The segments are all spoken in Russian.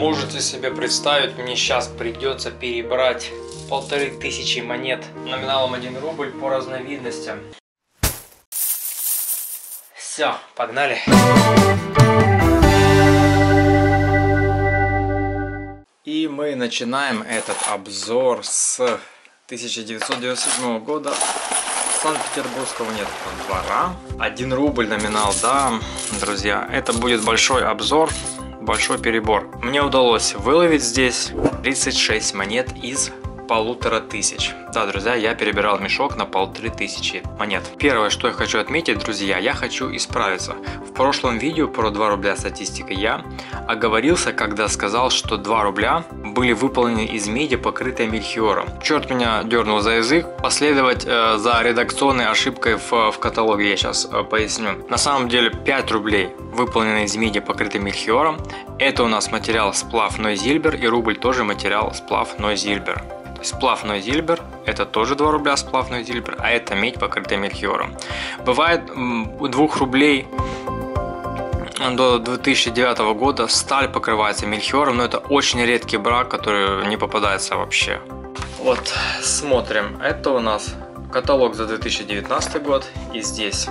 Можете себе представить, мне сейчас придется перебрать 1500 монет номиналом 1 рубль по разновидностям. Все, погнали. И мы начинаем этот обзор с 1997 года Санкт-Петербургского монетного двора. 1 рубль номинал, да, друзья, это будет большой обзор, большой перебор. Мне удалось выловить здесь 36 монет из 1500. Да, друзья, я перебирал мешок на 1500 монет. Первое, что я хочу отметить, друзья, я хочу исправиться. В прошлом видео про 2 рубля статистика я оговорился, когда сказал, что 2 рубля были выполнены из меди, покрытой мельхиором. Черт меня дернул за язык. Последовать за редакционной ошибкой в каталоге я сейчас поясню. На самом деле 5 рублей выполнены из меди, покрытой мельхиором. Это у нас материал сплав Нойзильбер, и рубль тоже материал сплав Нойзильбер. Сплав Нойзильбер, это тоже 2 рубля сплав Нойзильбер, а это медь, покрытая мельхиором. Бывает у 2 рублей до 2009 года сталь покрывается мельхиором, но это очень редкий брак, который не попадается вообще. Вот, смотрим, это у нас каталог за 2019 год, и здесь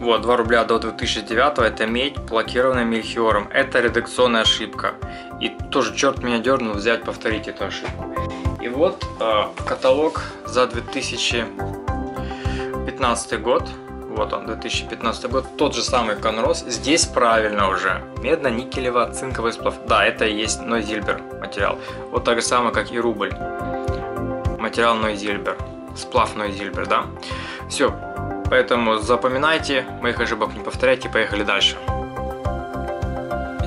вот 2 рубля до 2009, это медь, блокированная мельхиором, это редакционная ошибка. И тоже черт меня дернул взять, повторить эту ошибку. И вот каталог за 2015 год, вот он, 2015 год, тот же самый Конрос, здесь правильно уже, медно-никелево-цинковый сплав, да, это и есть Нойзильбер материал, вот так же самое, как и рубль, материал Нойзильбер, сплав Нойзильбер, да, все, поэтому запоминайте, моих ошибок не повторяйте, поехали дальше.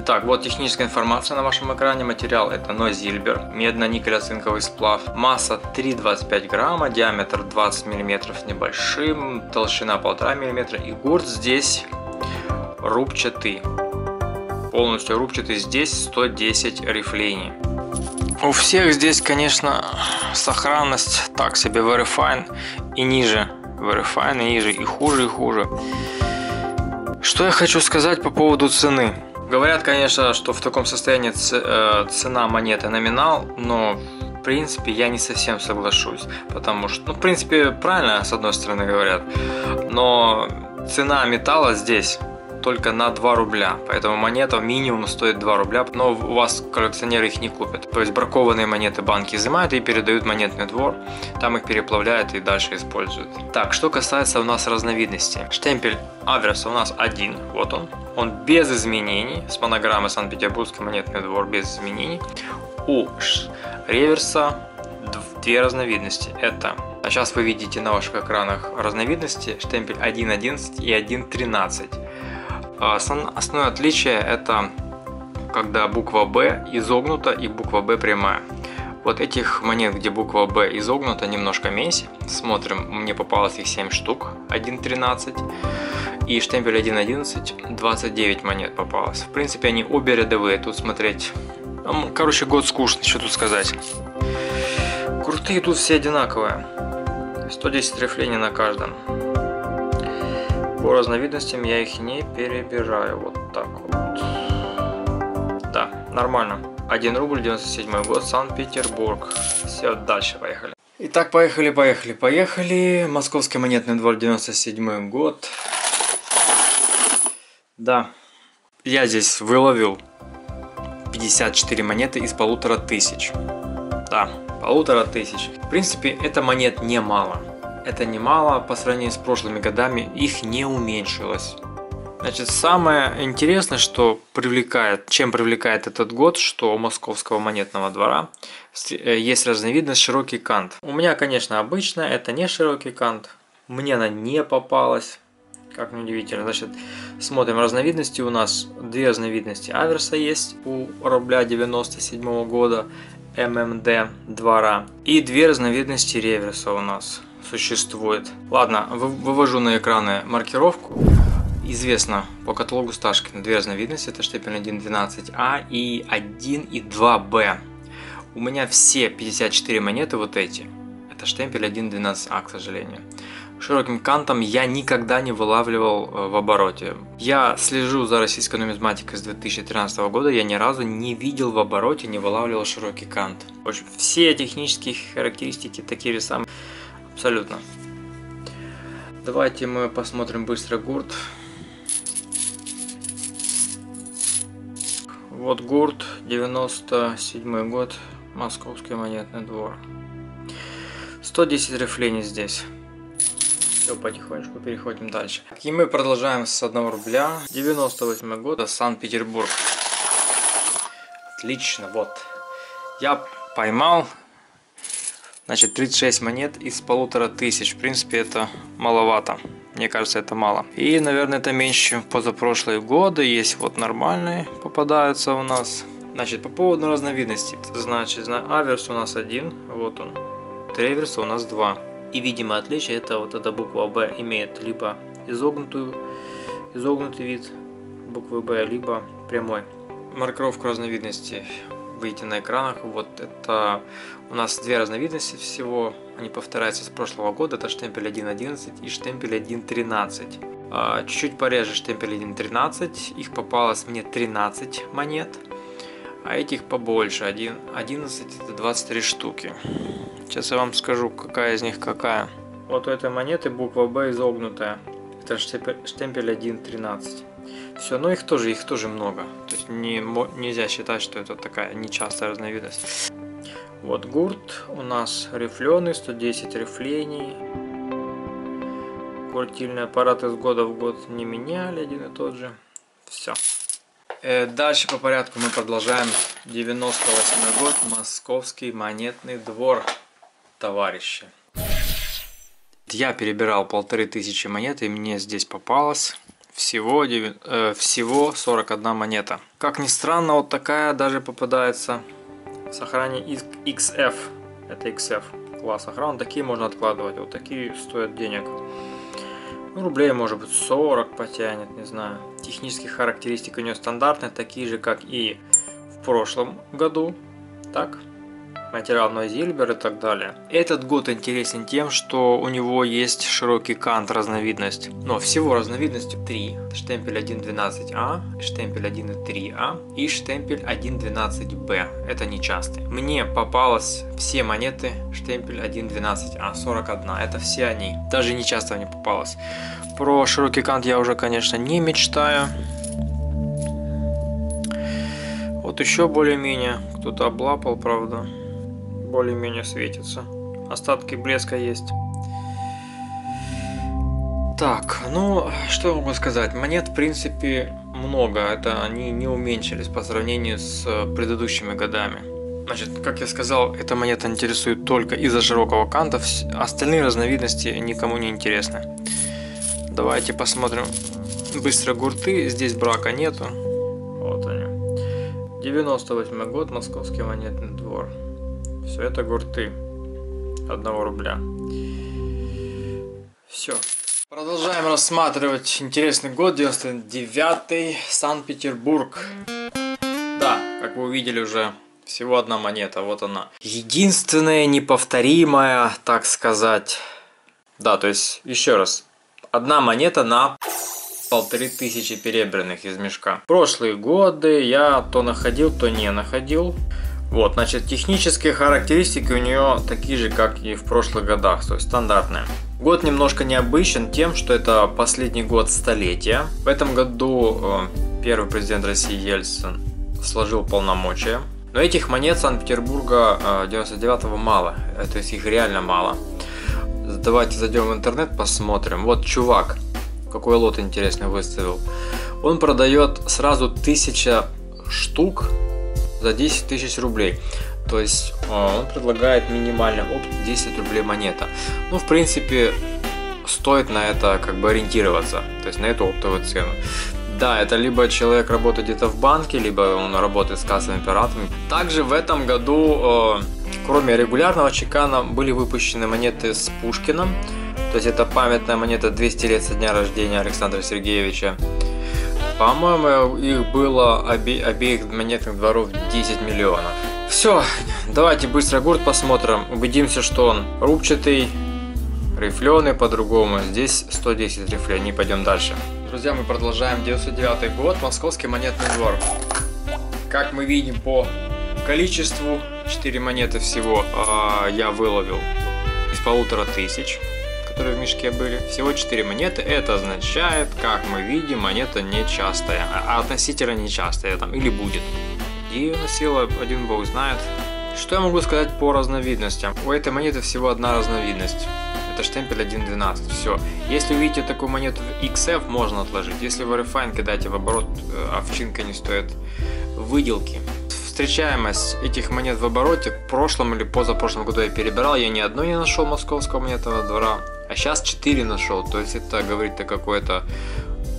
Так, вот техническая информация на вашем экране. Материал это Нойзильбер, медно-никелево-цинковый сплав. Масса 3,25 грамма, диаметр 20 мм небольшим, толщина 1,5 мм. И гурт здесь рубчатый. Полностью рубчатый, здесь 110 рифлений. У всех здесь, конечно, сохранность так себе, very fine и ниже. Very fine и ниже, и хуже, и хуже. Что я хочу сказать по поводу цены. Говорят, конечно, что в таком состоянии цена монеты номинал, но в принципе я не совсем соглашусь, потому что, ну, в принципе, правильно с одной стороны говорят, но цена металла здесь только на 2 рубля, поэтому монета минимум стоит 2 рубля, но у вас коллекционеры их не купят, то есть бракованные монеты банки изымают и передают в монетный двор, там их переплавляют и дальше используют. Так, что касается у нас разновидностей, штемпель аверса у нас один, вот он. Он без изменений, с монограммы Санкт-Петербургский монетный двор, без изменений. У реверса 2 разновидности. Это, а сейчас вы видите на ваших экранах разновидности, штемпель 1.11 и 1.13. Основное отличие это, когда буква Б изогнута и буква Б прямая. Вот этих монет, где буква Б изогнута, немножко меньше. Смотрим, мне попалось их 7 штук, 1.13. И штемпель 1.11, 29 монет попалось. В принципе, они обе рядовые, тут смотреть... Короче, год скучный, что тут сказать. Крутые тут все одинаковые. 110 рифлений на каждом. По разновидностям я их не перебираю. Вот так вот. Да, нормально. 1 рубль, 97 год, Санкт-Петербург. Все, дальше поехали. Итак, поехали. Московский монетный двор, 97 год. Да, я здесь выловил 54 монеты из 1500. Да, 1500. В принципе, это монет немало. Это немало по сравнению с прошлыми годами, их не уменьшилось. Значит, самое интересное, что привлекает этот год, что у Московского монетного двора есть разновидность широкий кант. У меня, конечно, обычно это не широкий кант. Мне она не попалась, как неудивительно. Значит, смотрим разновидности. У нас 2 разновидности аверса есть у рубля 97 года ММД двора. И 2 разновидности реверса у нас существует. Ладно, вывожу на экраны маркировку. Известно по каталогу Сташкина 2 разновидности, это штемпель 1.12а и 1.2б. У меня все 54 монеты вот эти, это штемпель 1.12а, к сожалению. широким кантом я никогда не вылавливал в обороте. Я слежу за российской нумизматикой с 2013 года, я ни разу не видел в обороте, не вылавливал широкий кант. В общем, все технические характеристики такие же самые, абсолютно. Давайте мы посмотрим быстро ГУРТ. Вот ГУРТ, 97 год, Московский монетный двор. 110 рифлений здесь. Все, потихонечку переходим дальше. И мы продолжаем с 1 рубля. 98 года, Санкт-Петербург. Отлично, вот. Я поймал, значит, 36 монет из 1500. В принципе, это маловато. Мне кажется, это мало. И, наверное, это меньше, чем позапрошлые годы. Есть вот нормальные попадаются у нас. Значит, по поводу разновидностей. Значит, аверс у нас один, вот он. Реверса у нас два. И видимое отличие — это вот эта буква Б имеет либо изогнутый вид буквы Б, либо прямой. Маркировку разновидностей видите на экранах. Вот это у нас две разновидности всего. Они повторяются с прошлого года. Это штемпель 1.11 и штемпель 1.13. Чуть-чуть пореже штемпель 1.13. Их попалось мне 13 монет. А этих побольше. 1.11 это 23 штуки. Сейчас я вам скажу, какая из них какая. Вот у этой монеты буква Б изогнутая. Это штемпель 1.13. Все, но их тоже много. То есть нельзя считать, что это такая нечастая разновидность. Вот гурт у нас рифленый, 110 рифлений. Куртильный аппарат из года в год не меняли, один и тот же. Все. Дальше по порядку мы продолжаем. 98 год, Московский монетный двор. Товарищи, я перебирал 1500 монет, и мне здесь попалось всего 41 монета. Как ни странно, вот такая даже попадается в сохране XF. Это XF класс охраны. Такие можно откладывать, вот такие стоят денег. Ну, рублей, может быть, 40 потянет, не знаю. Технические характеристики у нее стандартные, такие же, как и в прошлом году. Так. Материальной зильбер и так далее. Этот год интересен тем, что у него есть широкий кант разновидность. Но всего разновидности 3. Штемпель 1.12А, штемпель 1.3А и штемпель 1.12Б. Это нечастые. Мне попалось все монеты штемпель 1.12А, 41. Это все они. Даже нечасто мне попалось. Про широкий кант я уже, конечно, не мечтаю. Вот еще более-менее кто-то облапал, правда. Более-менее светится. Остатки блеска есть. Так, ну, что я могу сказать? Монет, в принципе, много. Это они не уменьшились по сравнению с предыдущими годами. Значит, как я сказал, эта монета интересует только из-за широкого канта. Остальные разновидности никому не интересны. Давайте посмотрим быстро гурты. Здесь брака нету. Вот они. 98 год, Московский монетный двор. Все это гурты 1 рубля. Все. Продолжаем рассматривать интересный год, 99-й, Санкт-Петербург. Да, как вы увидели уже, всего одна монета, вот она. Единственная, неповторимая, так сказать. Да, то есть, еще раз, одна монета на 1500 перебранных из мешка. Прошлые годы я то находил, то не находил. Вот, значит, технические характеристики у нее такие же, как и в прошлых годах, то есть стандартные. Год немножко необычен тем, что это последний год столетия. В этом году первый президент России Ельцин сложил полномочия. Но этих монет Санкт-Петербурга 99-го мало, то есть их реально мало. Давайте зайдем в интернет, посмотрим. Вот чувак, какой лот интересный выставил. Он продает сразу 1000 штук. За 10 тысяч рублей. То есть он предлагает минимальный опт 10 рублей монета. Ну, в принципе, стоит на это как бы ориентироваться. То есть на эту оптовую цену. Да, это либо человек работает где-то в банке, либо он работает с кассовыми аппаратами. Также в этом году, кроме регулярного чекана, были выпущены монеты с Пушкиным. То есть это памятная монета 200 лет со дня рождения Александра Сергеевича. По-моему, их было обеих монетных дворов 10 миллионов. Все, давайте быстро гурт посмотрим. Убедимся, что он рубчатый, рифленый по-другому, здесь 110 рифлей, не пойдем дальше. Друзья, мы продолжаем, 99 год, Московский монетный двор. Как мы видим по количеству, 4 монеты всего я выловил из 1500, которые в мешке были. Всего 4 монеты, это означает, как мы видим, монета нечастая, относительно нечастая там, или будет. И носила, один бог знает. Что я могу сказать по разновидностям? У этой монеты всего одна разновидность. Это штемпель 1.12. Все. Если увидите такую монету в XF, можно отложить. Если вы рефайн кидаете в оборот, овчинка не стоит выделки. Встречаемость этих монет в обороте в прошлом или позапрошлом году я перебирал. Я ни одной не нашел Московского монетного двора. А сейчас 4 нашел. То есть это говорит о какой-то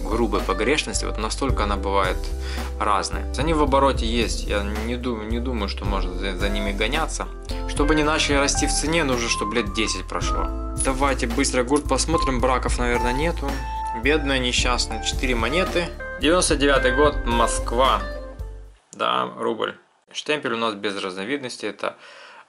грубой погрешности, вот настолько она бывает разная. Они в обороте есть, я не думаю, что можно за ними гоняться. Чтобы не начали расти в цене, нужно, чтобы лет 10 прошло. Давайте быстро гурт посмотрим, браков, наверное, нету. Бедная, несчастная, 4 монеты. 99 год, Москва. Да, рубль. Штемпель у нас без разновидности, это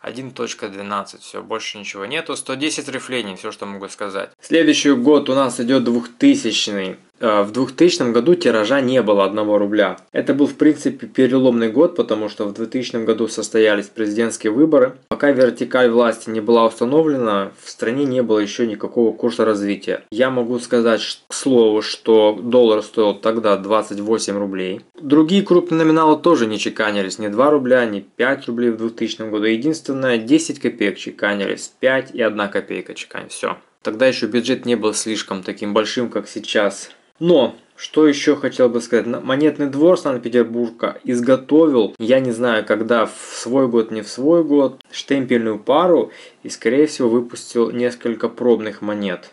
1.12, все, больше ничего нету. 110 рифлений, все, что могу сказать. Следующий год у нас идет 2000-й. В 2000 году тиража не было 1 рубля. Это был, в принципе, переломный год, потому что в 2000 году состоялись президентские выборы. Пока вертикаль власти не была установлена, в стране не было еще никакого курса развития. Я могу сказать, к слову, что доллар стоил тогда 28 рублей. Другие крупные номиналы тоже не чеканились. Ни 2 рубля, ни 5 рублей в 2000 году. Единственное, 10 копеек чеканились. 5 и 1 копейка чекань. Все. Тогда еще бюджет не был слишком таким большим, как сейчас. Но, что еще хотел бы сказать, монетный двор Санкт-Петербурга изготовил, я не знаю, когда, в свой год, не в свой год, штемпельную пару и, скорее всего, выпустил несколько пробных монет.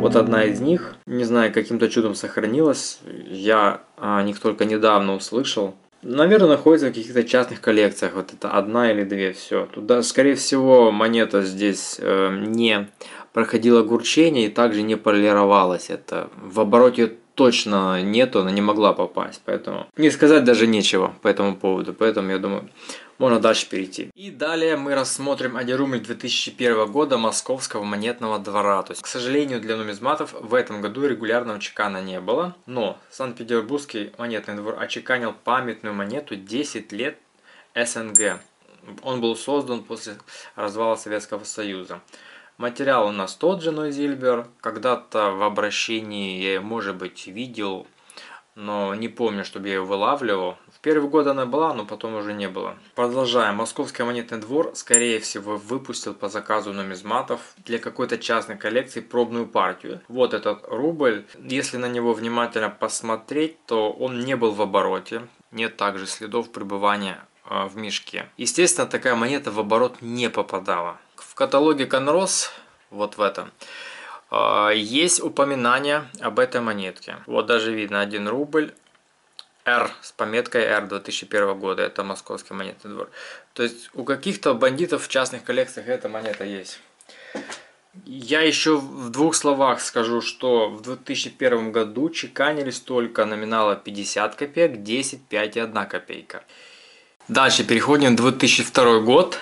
Вот одна из них, не знаю, каким-то чудом сохранилась, я о них только недавно услышал. Наверное, находится в каких-то частных коллекциях, вот это одна или две, все. Туда, скорее всего, монета здесь не проходила гурчение и также не полировалась. Это в обороте точно нету, она не могла попасть, поэтому не сказать даже нечего по этому поводу, поэтому я думаю, можно дальше перейти. И далее мы рассмотрим 1 рубль 2001 года Московского монетного двора. То есть, к сожалению, для нумизматов в этом году регулярного чекана не было. Но Санкт-Петербургский монетный двор очеканил памятную монету 10 лет СНГ. Он был создан после развала Советского Союза. Материал у нас тот же, но Зильбер. Когда-то в обращении я, может быть, видел, но не помню, чтобы я ее вылавливал. В первый год она была, но потом уже не было. Продолжаем. Московский монетный двор, скорее всего, выпустил по заказу нумизматов для какой-то частной коллекции пробную партию. Вот этот рубль. Если на него внимательно посмотреть, то он не был в обороте. Нет также следов пребывания в мешке. Естественно, такая монета в оборот не попадала. В каталоге Конрос, вот в этом, есть упоминание об этой монетке. Вот даже видно 1 рубль R с пометкой R 2001 года. Это Московский монетный двор. То есть у каких-то бандитов в частных коллекциях эта монета есть. Я еще в двух словах скажу, что в 2001 году чеканились только номинала 50 копеек, 10, 5 и 1 копейка. Дальше переходим в 2002 год.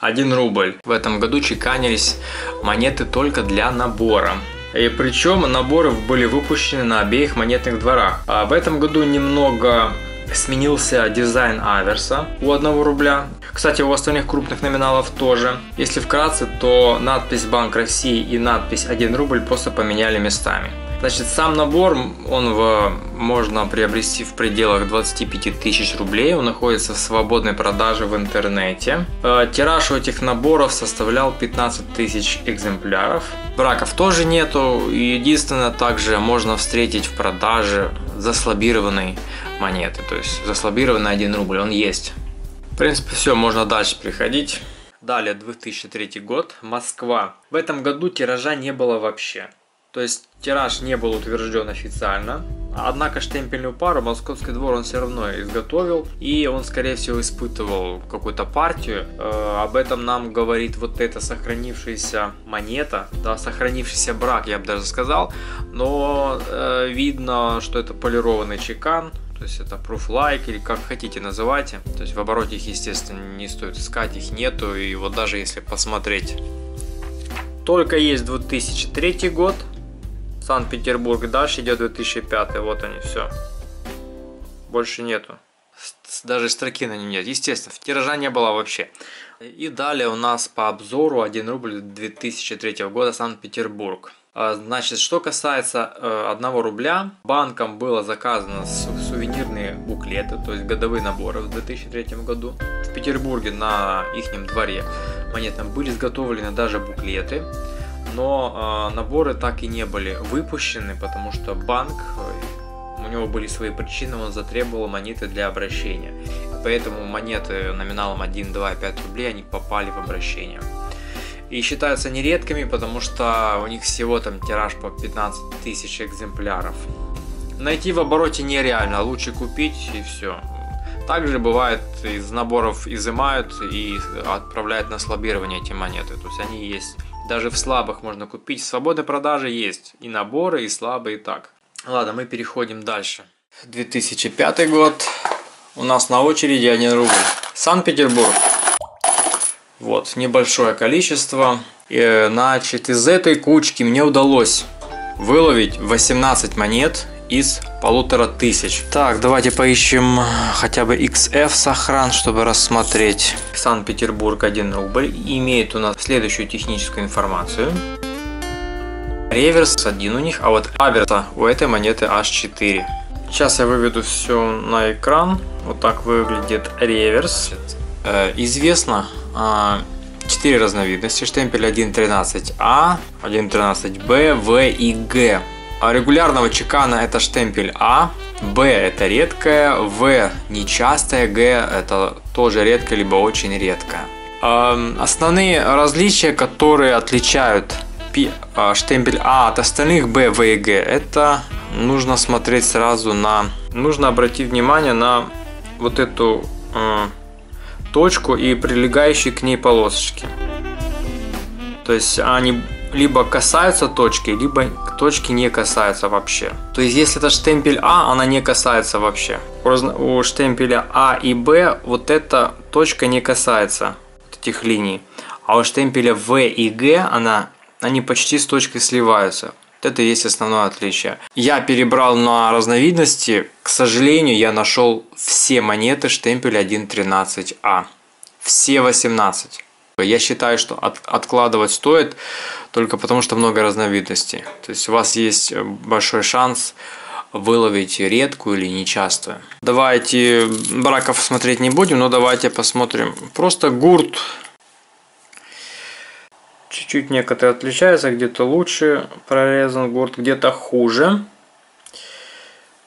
1 рубль. В этом году чеканились монеты только для набора. И причем наборы были выпущены на обеих монетных дворах. А в этом году немного сменился дизайн аверса у 1 рубля. Кстати, у остальных крупных номиналов тоже. Если вкратце, то надпись «Банк России» и надпись «1 рубль» просто поменяли местами. Значит, сам набор, он можно приобрести в пределах 25 тысяч рублей. Он находится в свободной продаже в интернете. Тираж у этих наборов составлял 15 тысяч экземпляров. Браков тоже нету. Единственное, также можно встретить в продаже заслабированные монеты. То есть, заслабированный 1 рубль, он есть. В принципе, все, можно дальше переходить. Далее, 2003 год, Москва. В этом году тиража не было вообще. То есть тираж не был утвержден официально, однако штемпельную пару Московский двор он все равно изготовил, и он, скорее всего, испытывал какую-то партию. Об этом нам говорит вот эта сохранившаяся монета, да, сохранившийся брак, я бы даже сказал, но видно, что это полированный чекан. То есть это proof-like или как хотите называйте. То есть в обороте их, естественно, не стоит искать, их нету, и вот даже если посмотреть, Только есть 2003 год. Санкт-Петербург, дальше идет 2005. Вот они, все. Больше нету. Даже строки на нем нет. Естественно, тиража не было вообще. И далее у нас по обзору 1 рубль 2003 года Санкт-Петербург. Значит, что касается 1 рубля, банком было заказано сувенирные буклеты, то есть годовые наборы в 2003 году. В Петербурге на ихнем дворе монетном были изготовлены даже буклеты, но наборы так и не были выпущены, потому что банк... У него были свои причины, он затребовал монеты для обращения. Поэтому монеты номиналом 1, 2, 5 рублей, они попали в обращение. И считаются нередкими, потому что у них всего там тираж по 15 тысяч экземпляров. Найти в обороте нереально, лучше купить и все. Также бывает, из наборов изымают и отправляют на слабирование эти монеты. То есть они есть, даже в слабых можно купить, в свободной продаже есть и наборы, и слабые, и так. Ладно, мы переходим дальше. 2005 год. У нас на очереди 1 рубль. Санкт-Петербург. Вот, небольшое количество. И, значит, из этой кучки мне удалось выловить 18 монет из 1500. Так, давайте поищем хотя бы XF сохран, чтобы рассмотреть. Санкт-Петербург 1 рубль. Имеет у нас следующую техническую информацию. Реверс 1 у них, а вот аверса у этой монеты аж 4. Сейчас я выведу все на экран. Вот так выглядит реверс. Известно 4 разновидности. Штемпель 1.13А, 1.13Б, В и Г. Регулярного чекана это штемпель А, Б это редкая, В нечастая, Г это тоже редкая, либо очень редкая. Основные различия, которые отличают штемпель А от остальных Б, В и Г, это нужно смотреть сразу на... Нужно обратить внимание на вот эту точку и прилегающие к ней полосочки. То есть они либо касаются точки, либо точки не касаются вообще. То есть если это штемпель А, она не касается вообще. У штемпеля А и Б вот эта точка не касается вот этих линий. А у штемпеля В и Г они почти с точкой сливаются. Вот это и есть основное отличие. Я перебрал на разновидности. К сожалению, я нашел все монеты штемпеля 1.13А. Все 18. Я считаю, что откладывать стоит только потому, что много разновидностей. То есть у вас есть большой шанс выловить редкую или нечастую. Давайте браков смотреть не будем, но давайте посмотрим. Просто ГУРТ. Чуть-чуть некоторые отличаются, где-то лучше прорезан гурт, где-то хуже.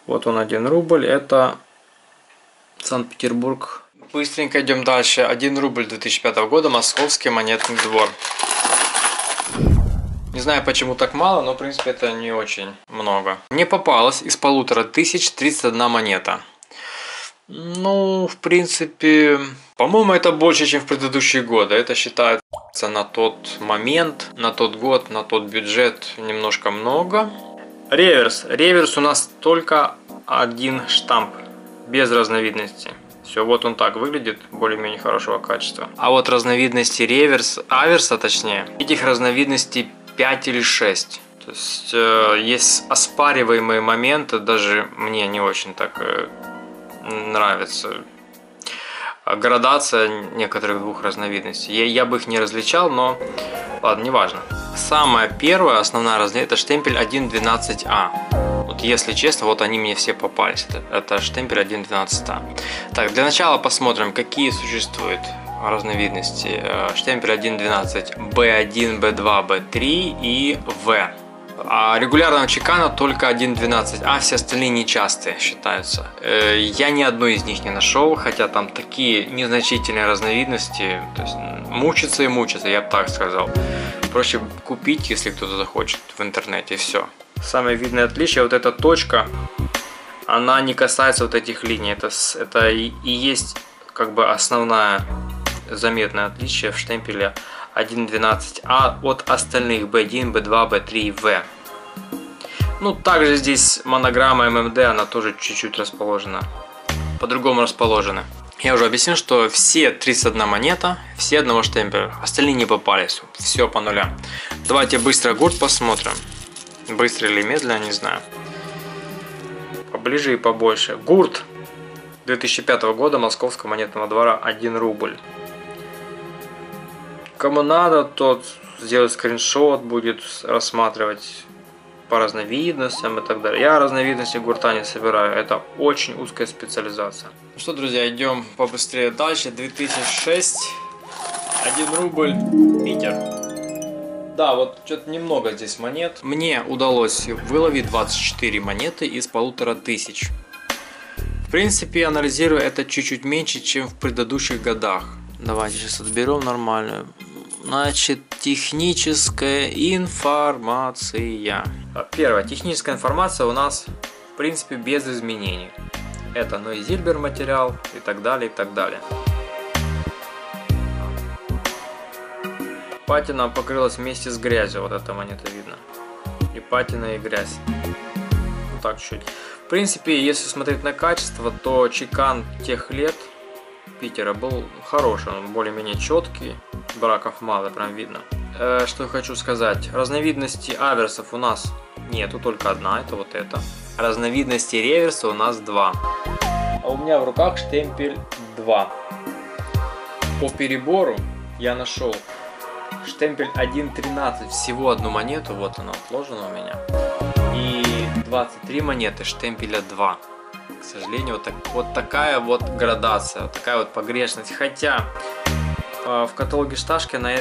Вот он 1 рубль, это Санкт-Петербург. Быстренько идем дальше. 1 рубль 2005 года, Московский монетный двор. Не знаю, почему так мало, но в принципе это не очень много. Мне попалось из 1500 31 монета. Ну, в принципе, по-моему, это больше, чем в предыдущие годы. Это считается на тот момент, на тот год, на тот бюджет немножко много. Реверс. Реверс у нас только один штамп, без разновидностей. Все, вот он так выглядит, более-менее хорошего качества. А вот разновидности аверса точнее, этих разновидностей 5 или 6. То есть, есть оспариваемые моменты, даже мне не очень так... нравится градация некоторых двух разновидностей. Я бы их не различал, но ладно, неважно. Самая первая, основная разновидность, это штемпель 1.12А. Вот если честно, вот они мне все попались. Это штемпель 1.12А. Так, для начала посмотрим, какие существуют разновидности. Штемпель 1.12, B1, B2, B3 и V. А регулярного чекана только 1.12, а все остальные нечастые считаются. Я ни одну из них не нашел, хотя там такие незначительные разновидности. То есть мучиться и мучиться, я бы так сказал. Проще купить, если кто-то захочет в интернете, и все. Самое видное отличие, вот эта точка, она не касается вот этих линий. Это и есть как бы основное заметное отличие в штемпеле 1.12А от остальных B1, B2, B3 и V. Ну, также здесь монограмма ММД, она тоже чуть-чуть расположена, по-другому расположена. Я уже объяснил, что все 31 монета, все одного штемпеля, остальные не попались, все по нулям. Давайте быстро ГУРТ посмотрим. Быстро или медленно, не знаю. Поближе и побольше. ГУРТ 2005 года Московского монетного двора 1 рубль. Кому надо, тот сделает скриншот, будет рассматривать по разновидностям и так далее. Я разновидности ГУРТа не собираю, это очень узкая специализация. Ну что, друзья, идем побыстрее дальше. 2006, 1 рубль, Питер. Да, вот что-то немного здесь монет. Мне удалось выловить 24 монеты из 1500. В принципе, анализирую, это чуть-чуть меньше, чем в предыдущих годах. Давайте сейчас отберем нормальную. Значит, техническая информация. Первая техническая информация у нас, в принципе, без изменений. Это Нойзильбер материал и так далее, и так далее. Патина покрылась вместе с грязью, вот эта монета видно. И патина, и грязь. Вот так чуть. В принципе, если смотреть на качество, то чекан тех лет Питера был хороший, он более-менее четкий, браков мало, прям видно. Что я хочу сказать, разновидности аверсов у нас нету, только одна, это вот эта. Разновидности реверса у нас 2. А у меня в руках штемпель 2. По перебору я нашел штемпель 1.13, всего одну монету, вот она отложена у меня. И 23 монеты штемпеля 2. К сожалению, вот такая вот градация, вот такая вот погрешность. Хотя в каталоге Сташкина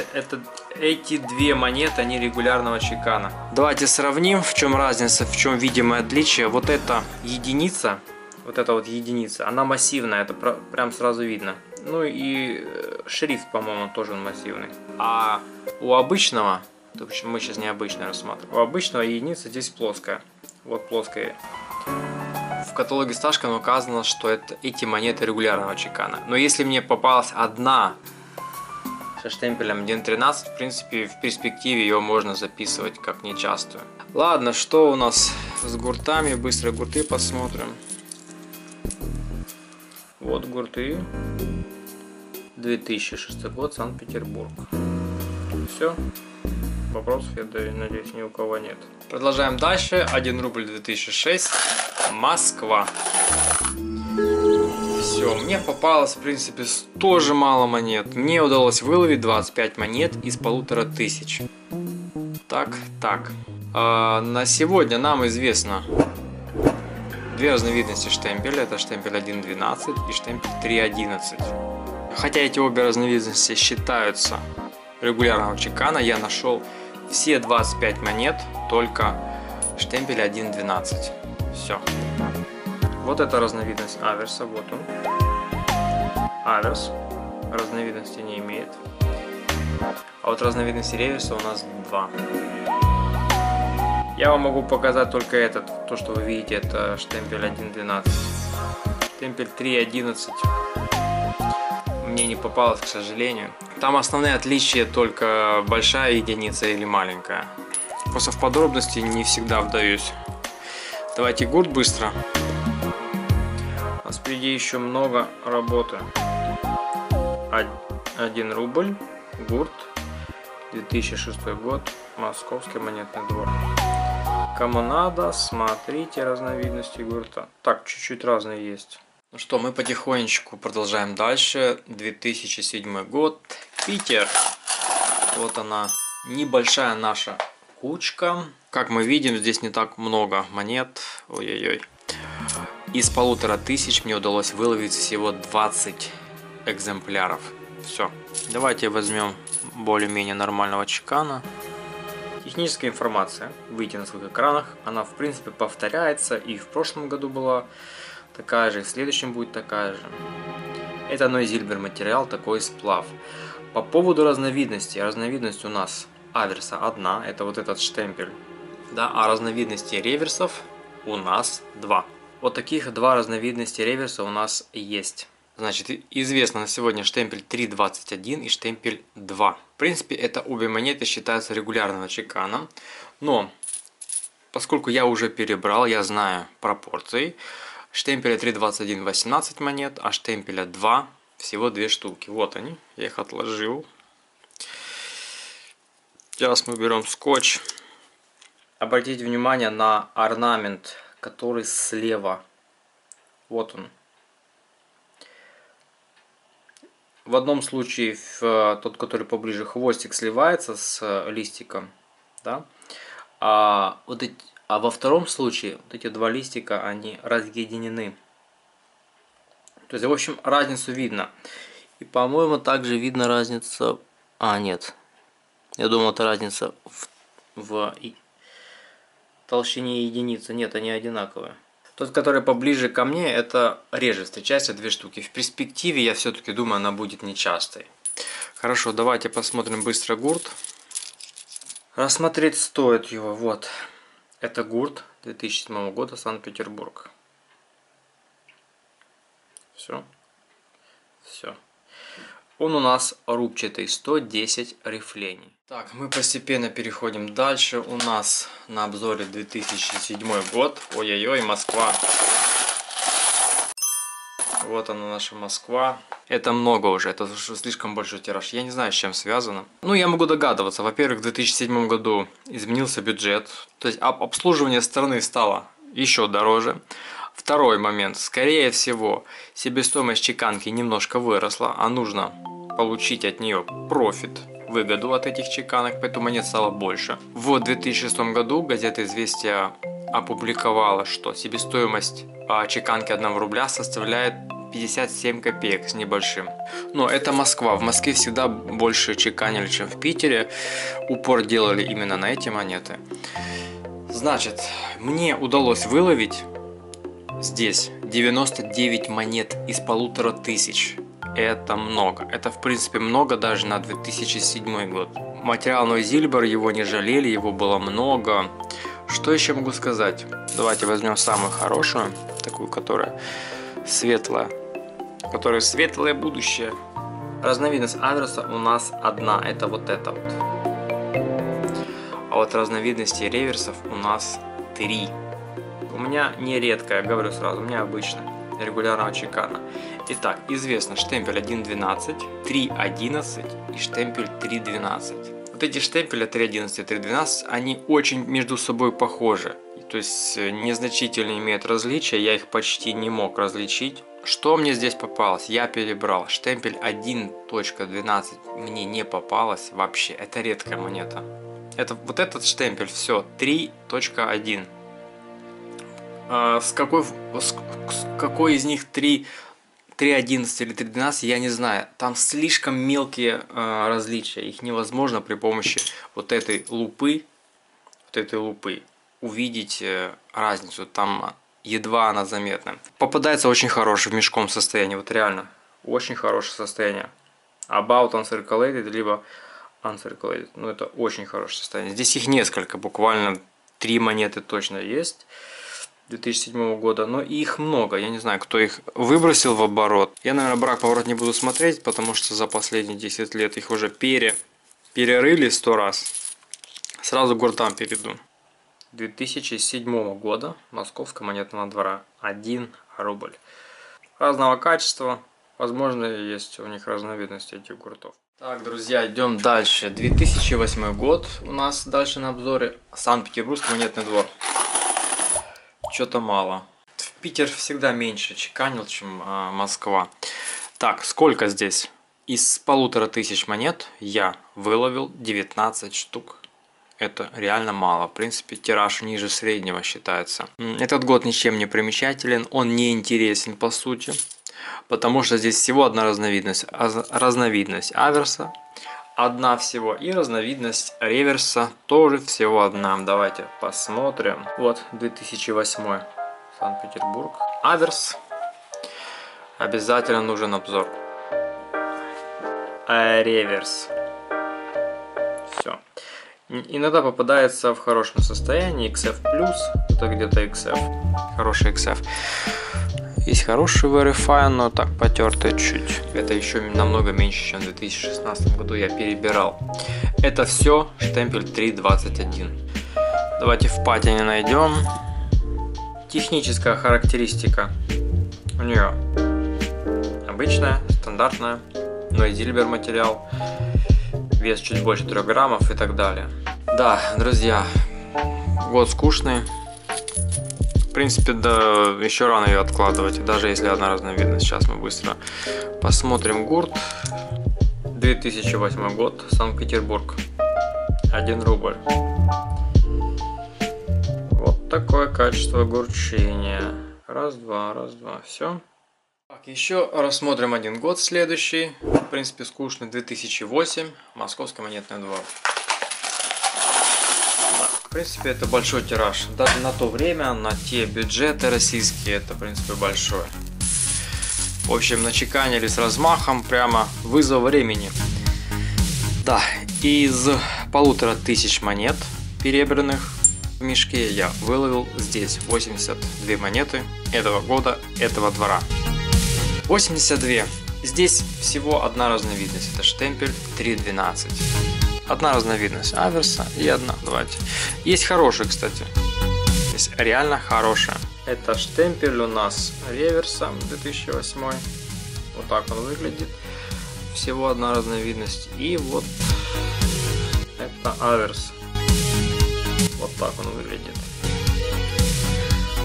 эти две монеты, они регулярного чекана. Давайте сравним, в чем разница, в чем видимое отличие. Вот эта единица, вот эта вот единица, она массивная, это прям сразу видно. Ну и шрифт, по-моему, тоже он массивный. А у обычного, то мы сейчас необычно рассматриваем, у обычного единица здесь плоская. Вот плоская. В каталоге Сташкина указано, что эти монеты регулярного чекана. Но если мне попалась одна со штемпелем 1.13, в принципе, в перспективе ее можно записывать как нечастую. Ладно, что у нас с гуртами? Быстро гурты посмотрим. Вот гурты. 2006 год, Санкт-Петербург. Все. Вопросов, я надеюсь, ни у кого нет. Продолжаем дальше. 1 рубль 2006. Москва. Все, мне попалось, в принципе, тоже мало монет. Мне удалось выловить 25 монет из 1500. Так. На сегодня нам известно две разновидности штемпеля. Это штемпель 1.12 и штемпель 3.11. Хотя эти обе разновидности считаются регулярного чекана, я нашел все 25 монет, только штемпель 1.12. Все. Вот это разновидность аверса, вот он. Аверс разновидности не имеет. А вот разновидности реверса у нас 2. Я вам могу показать только этот, то, что вы видите, это штемпель 1.12. Штемпель 3.11 мне не попалось, к сожалению. Там основные отличия только большая единица или маленькая. Просто в подробности не всегда вдаюсь. Давайте ГУРТ быстро. У нас впереди еще много работы. 1 рубль, ГУРТ, 2006 год, Московский монетный двор. Кому надо, смотрите разновидности ГУРТа. Так, чуть-чуть разные есть. Ну что, мы потихонечку продолжаем дальше. 2007 год. Питер. Вот она, небольшая наша кучка. Как мы видим, здесь не так много монет. Ой-ой-ой. Из 1500 мне удалось выловить всего 20 экземпляров. Все. Давайте возьмем более-менее нормального чекана. Техническая информация. Видите на своих экранах. Она, в принципе, повторяется. И в прошлом году была такая же, в следующем будет такая же. Это Нойзильбер материал, такой сплав. По поводу разновидностей. Разновидность у нас аверса одна, это вот этот штемпель. Да, а разновидности реверсов у нас 2. Вот таких 2 разновидности реверса у нас есть. Значит, известно на сегодня штемпель 3.21 и штемпель 2. В принципе, это обе монеты считаются регулярного чекана. Но, поскольку я уже перебрал, я знаю пропорции. Штемпеля 3.21 18 монет, а штемпеля 2 всего 2 штуки. Вот они, я их отложил. Сейчас мы берем скотч. Обратите внимание на орнамент, который слева. Вот он. В одном случае тот, который поближе, хвостик сливается с листиком, да? А во втором случае вот эти два листика, они разъединены. То есть, в общем, разницу видно. И, по-моему, также видно разница... А, нет. Я думал, это разница в толщине единицы. Нет, они одинаковые. Тот, который поближе ко мне, это реже встречается, две штуки. В перспективе, я все-таки думаю, она будет нечастой. Хорошо, давайте посмотрим быстро гурт. Рассмотреть стоит его. Вот. Это гурт 2007 года, Санкт-Петербург. Все. Все. Он у нас рубчатый, 110 рифлений. Так, мы постепенно переходим дальше. У нас на обзоре 2007 год. Ой-ой-ой, Москва. Вот она, наша Москва. Это много уже, это слишком большой тираж. Я не знаю, с чем связано. Ну, я могу догадываться. Во-первых, в 2007 году изменился бюджет. То есть обслуживание страны стало еще дороже. Второй момент. Скорее всего, себестоимость чеканки немножко выросла, а нужно... получить от нее профит, выгоду от этих чеканок, поэтому монет стало больше. В 2006 году газета «Известия» опубликовала, что себестоимость чеканки 1 рубля составляет 57 копеек с небольшим. Но это Москва. В Москве всегда больше чеканили, чем в Питере. Упор делали именно на эти монеты. Значит, мне удалось выловить здесь 99 монет из 1500. Это много. Это, в принципе, много даже на 2007 год. Материал Нойзильбер, его не жалели, его было много. Что еще могу сказать? Давайте возьмем самую хорошую, такую, которая светлая. Которая светлое будущее. Разновидность адреса у нас одна, это вот это вот. А вот разновидностей реверсов у нас 3. У меня не редкая, говорю сразу, у меня обычная. Регулярного чекана. Итак, известно штемпель 1.12, 3.11 и штемпель 3.12. Вот эти штемпели 3.11 и 3.12, они очень между собой похожи. То есть незначительно имеют различия, я их почти не мог различить. Что мне здесь попалось? Я перебрал. Штемпель 1.12 мне не попалось вообще. Это редкая монета. Это, вот этот штемпель, все, 3.1. С какой из них 3.11 или 3.12, я не знаю. Там слишком мелкие различия. Их невозможно при помощи вот этой лупы увидеть разницу. Там едва она заметна. Попадается очень хороший в мешком состоянии. Вот реально. Очень хорошее состояние. About uncirculated, либо uncirculated. Ну, это очень хорошее состояние. Здесь их несколько. Буквально 3 монеты точно есть. 2007 года, но их много, я не знаю, кто их выбросил в оборот. Я, наверное, брак-поворот не буду смотреть, потому что за последние 10 лет их уже перерыли 100 раз. Сразу к гуртам перейду. 2007 года, Московского монетного двора, 1 рубль. Разного качества, возможно, есть у них разновидности этих гуртов. Так, друзья, идем дальше. 2008 год у нас дальше на обзоре, Санкт-Петербургский монетный двор. Что-то мало. В Питер всегда меньше чеканил, чем Москва. Так, сколько здесь? Из 1500 монет я выловил 19 штук. Это реально мало. В принципе, тираж ниже среднего считается. Этот год ничем не примечателен. Он не интересен по сути. Потому что здесь всего одна разновидность. Разновидность аверса. Одна всего. И разновидность реверса тоже всего одна. Давайте посмотрим. Вот 2008 Санкт-Петербург. Аверс. Обязательно нужен обзор. Реверс. Все. Иногда попадается в хорошем состоянии. XF+. Это где-то XF. Хороший XF. Есть хороший верифай, но так потертый чуть. Это еще намного меньше, чем в 2016 году, я перебирал. Это все штемпель 3.21. Давайте в патине найдем. Техническая характеристика. У нее обычная, стандартная, но и Нойзильбер материал. вес чуть больше 3 граммов и так далее. Да, друзья, год скучный. В принципе, да, еще рано ее откладывать, даже если одна разновидность. Сейчас мы быстро посмотрим ГУРТ. 2008 год, Санкт-Петербург. 1 рубль. Вот такое качество гурчения. Раз-два, раз-два, все. Так, еще рассмотрим один год следующий. В принципе, скучный. 2008, Московский монетный двор. В принципе, это большой тираж. Даже на то время, на те бюджеты российские, это, в принципе, большой. В общем, начеканили с размахом, прямо вызов времени. Да, из 1500 монет перебранных в мешке я выловил здесь 82 монеты этого года, этого двора. 82. Здесь всего одна разновидность, это штемпель 3.12. Одна разновидность аверса и одна. Давайте. Есть хорошие, кстати. Есть реально хорошая. Это штемпель у нас реверса 2008. Вот так он выглядит. Всего одна разновидность. И вот это аверс. Вот так он выглядит.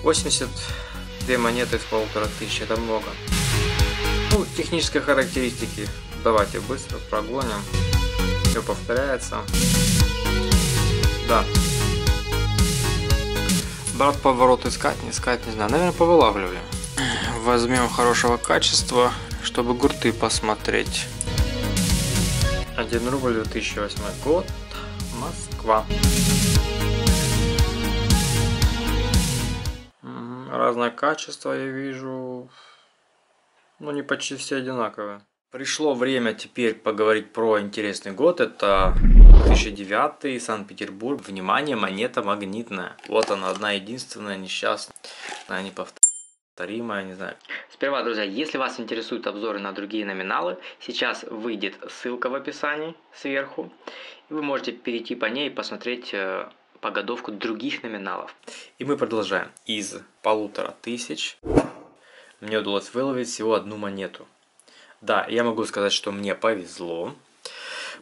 82 монеты из 1500. Это много. Ну, технические характеристики. Давайте быстро прогоним. Повторяется. Да. Брат, поворот искать, не искать, не знаю. Наверное, повылавливали. Возьмем хорошего качества, чтобы гурты посмотреть. 1 рубль, 2008 год. Москва. Разное качество я вижу. Но не почти все одинаковые. Пришло время теперь поговорить про интересный год. Это 2009, Санкт-Петербург. Внимание, монета магнитная. Вот она, одна единственная, несчастная, неповторимая, не знаю. Сперва, друзья, если вас интересуют обзоры на другие номиналы, сейчас выйдет ссылка в описании сверху. И вы можете перейти по ней и посмотреть погодовку других номиналов. И мы продолжаем. Из 1500 мне удалось выловить всего одну монету. Да, я могу сказать, что мне повезло,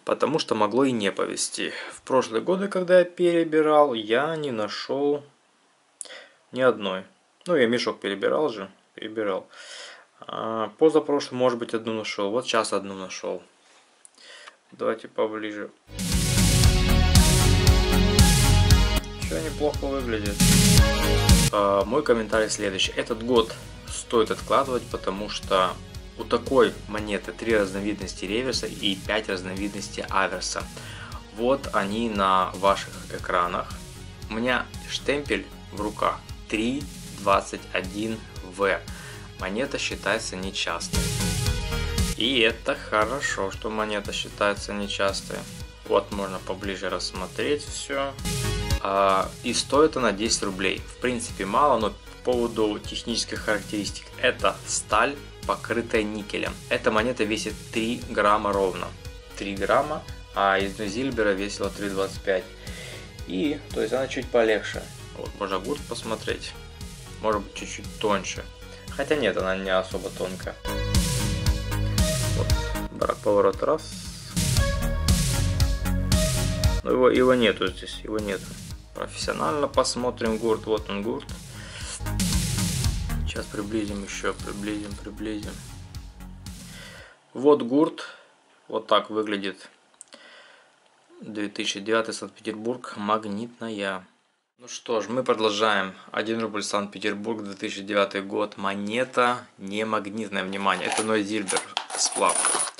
потому что могло и не повезти. В прошлые годы, когда я перебирал, я не нашел ни одной. Ну, я мешок перебирал же, перебирал. А позапрошлый, может быть, одну нашел. Вот сейчас одну нашел. Давайте поближе. Еще неплохо выглядит. Мой комментарий следующий. Этот год стоит откладывать, потому что... У такой монеты 3 разновидности реверса и 5 разновидностей аверса. Вот они на ваших экранах. У меня штемпель в руках 3.21В. Монета считается нечастой. И это хорошо, что монета считается нечастой. Вот можно поближе рассмотреть все. И стоит она 10 рублей. В принципе мало, но по поводу технических характеристик. Это сталь, покрытая никелем. Эта монета весит 3 грамма ровно. 3 грамма, а из Нью-Зильбера весила 3,25. И, то есть она чуть полегче. Вот, можно гурт посмотреть. Может быть, чуть-чуть тоньше. Хотя нет, она не особо тонкая. Вот, поворот раз. Но его нету здесь, его нету. Профессионально посмотрим гурт. Вот он гурт. Сейчас приблизим еще, приблизим. Вот гурт, вот так выглядит. 2009, Санкт-Петербург, магнитная. Ну что ж, мы продолжаем. 1 рубль, Санкт-Петербург, 2009 год. Монета не магнитная, внимание, это Нойзильбер сплав.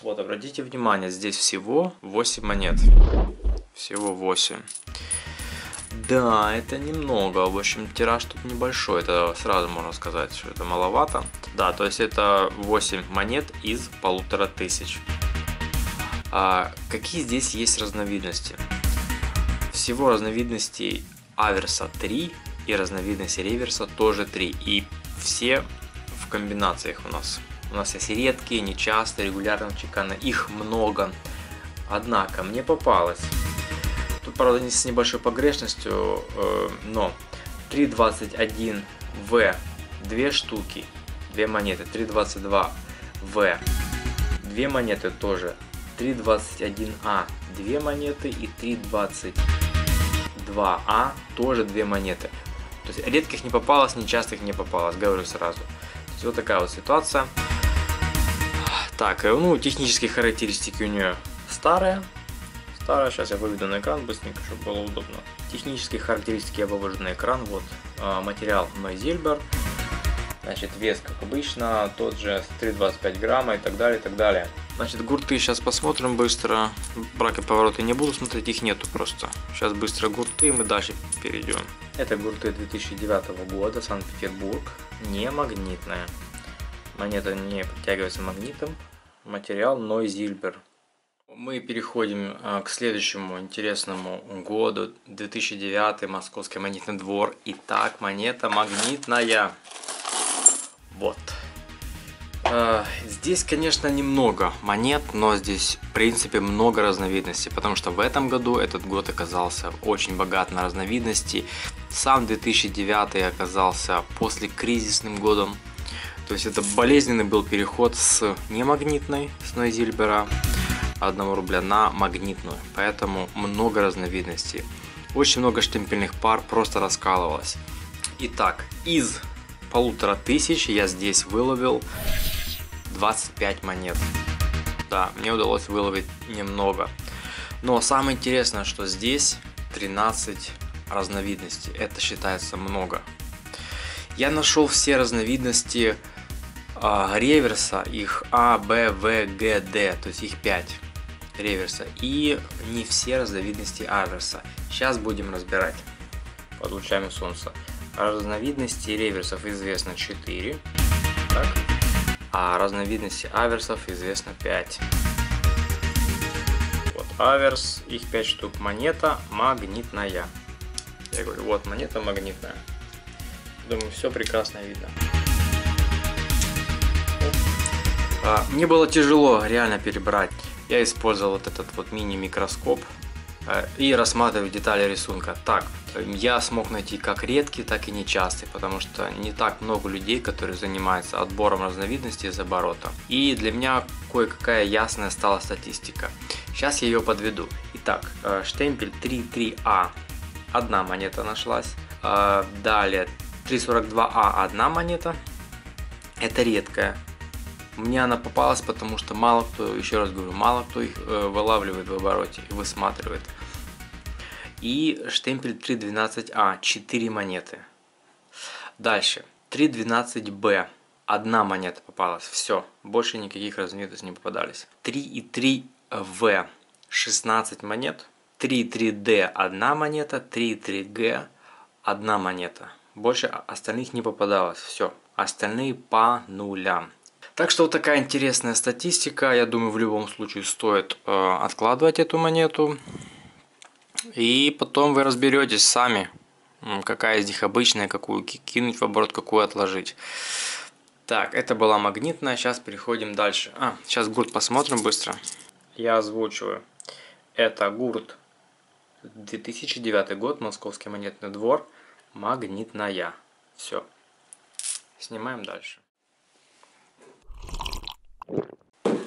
Вот, обратите внимание, здесь всего 8 монет. Всего 8. Да, это немного, в общем, тираж тут небольшой, это сразу можно сказать, что это маловато. Да, то есть это 8 монет из 1500. Какие здесь есть разновидности? Всего разновидностей аверса 3 и разновидности реверса тоже 3. И все в комбинациях у нас. У нас есть редкие, нечастые, регулярные чеканы, их много. Однако мне попалось... Тут, правда, с небольшой погрешностью, но 3.21В 2 штуки, 2 монеты, 3.22В 2 монеты тоже, 321А 2 монеты и 322А тоже 2 монеты. То есть редких не попалось, нечастых не попалось, говорю сразу. То есть вот такая вот ситуация. Так, ну технические характеристики у нее старые. Сейчас я выведу на экран быстренько, чтобы было удобно. Технические характеристики я вывожу на экран. Вот материал мой зильбер. Значит, вес, как обычно, тот же 3,25 грамма и так далее, и так далее. Значит, гурты сейчас посмотрим быстро. Браки, повороты не буду смотреть, их нету просто. Сейчас быстро гурты, и мы дальше перейдем. Это гурты 2009 года, Санкт-Петербург. Не магнитная. Монета не подтягивается магнитом. Материал нойзильбер. Мы переходим к следующему интересному году, 2009, Московский монетный двор. Итак, монета магнитная. Вот. Здесь, конечно, немного монет, но здесь, в принципе, много разновидностей, потому что в этом году этот год оказался очень богат на разновидности. Сам 2009 оказался послекризисным годом, то есть это болезненный был переход с немагнитной, с нойзильбера 1 рубля на магнитную, поэтому много разновидностей. Очень много штемпельных пар просто раскалывалось. Итак, из 1500 я здесь выловил 25 монет. Да, мне удалось выловить немного. Но самое интересное, что здесь 13 разновидностей. Это считается много. Я нашел все разновидности реверса. Их А, Б, В, Г, Д. То есть их 5 реверса. И не все разновидности аверса. Сейчас будем разбирать под лучами солнца. Разновидности реверсов известно 4, так? А разновидности аверсов известно 5. Вот аверс, их 5 штук, монета магнитная. Я говорю, вот монета магнитная. Думаю, все прекрасно видно. Мне было тяжело реально перебрать. Я использовал вот этот вот мини-микроскоп и рассматриваю детали рисунка. Так, я смог найти как редкие, так и нечастые, потому что не так много людей, которые занимаются отбором разновидностей из оборота. И для меня кое-какая ясная стала статистика. Сейчас я ее подведу. Итак, штемпель 33А, 1 монета нашлась. Далее 342А, 1 монета. Это редкая. Мне она попалась, потому что мало кто, еще раз говорю, мало кто их вылавливает в обороте и высматривает. И штемпель 312А, 4 монеты. Дальше, 312Б, 1 монета попалась, все, больше никаких разновидностей не попадались. 3,3В, 16 монет, 3,3Д, 1 монета, 3,3Г, 1 монета. Больше остальных не попадалось, все, остальные по нулям. Так что вот такая интересная статистика. Я думаю, в любом случае стоит откладывать эту монету. И потом вы разберетесь сами, какая из них обычная, какую кинуть в оборот, какую отложить. Так, это была магнитная. Сейчас переходим дальше. Сейчас гурт посмотрим быстро. Я озвучиваю. Это гурт 2009 год, Московский монетный двор, магнитная. Все. Снимаем дальше.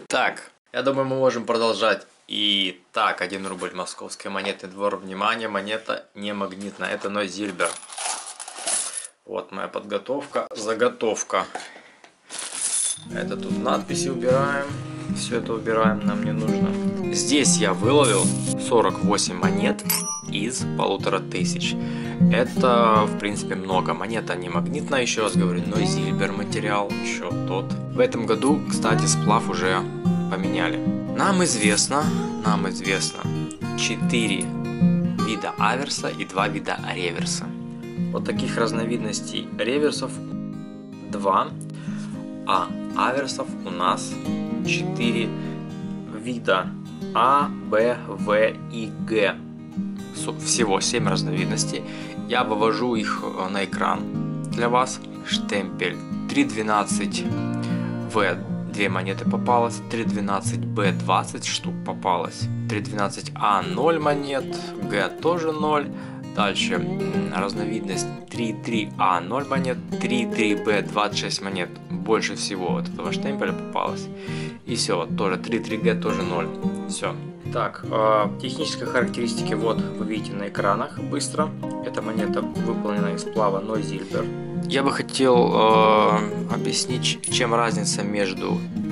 Так, я думаю, мы можем продолжать. И так, 1 рубль, Московский монетный двор. Внимание, монета не магнитная. Это нойзильбер. Вот моя подготовка. Заготовка. Это тут надписи убираем. Все это убираем, нам не нужно. Здесь я выловил 48 монет из 1500. Это, в принципе, много. Монета не магнитная, еще раз говорю, но зильбер материал еще тот. В этом году, кстати, сплав уже поменяли. Нам известно 4 вида аверса и 2 вида реверса. Вот таких разновидностей реверсов 2, а аверсов у нас 4 вида. А, Б, В и Г. Всего 7 разновидностей. Я вывожу их на экран для вас. Штемпель 312В 2 монеты попалось, 312Б 20 штук попалось, 312А 0 монет, Г тоже 0, Дальше разновидность 3.3а 0 монет, 3.3b 26 монет. Больше всего вот этого штемпеля попалось. И все, вот тоже 3.3g тоже 0. Все. Так, технические характеристики вот вы видите на экранах быстро. Эта монета выполнена из сплава нойзильбер. Я бы хотел объяснить, чем разница между 3.3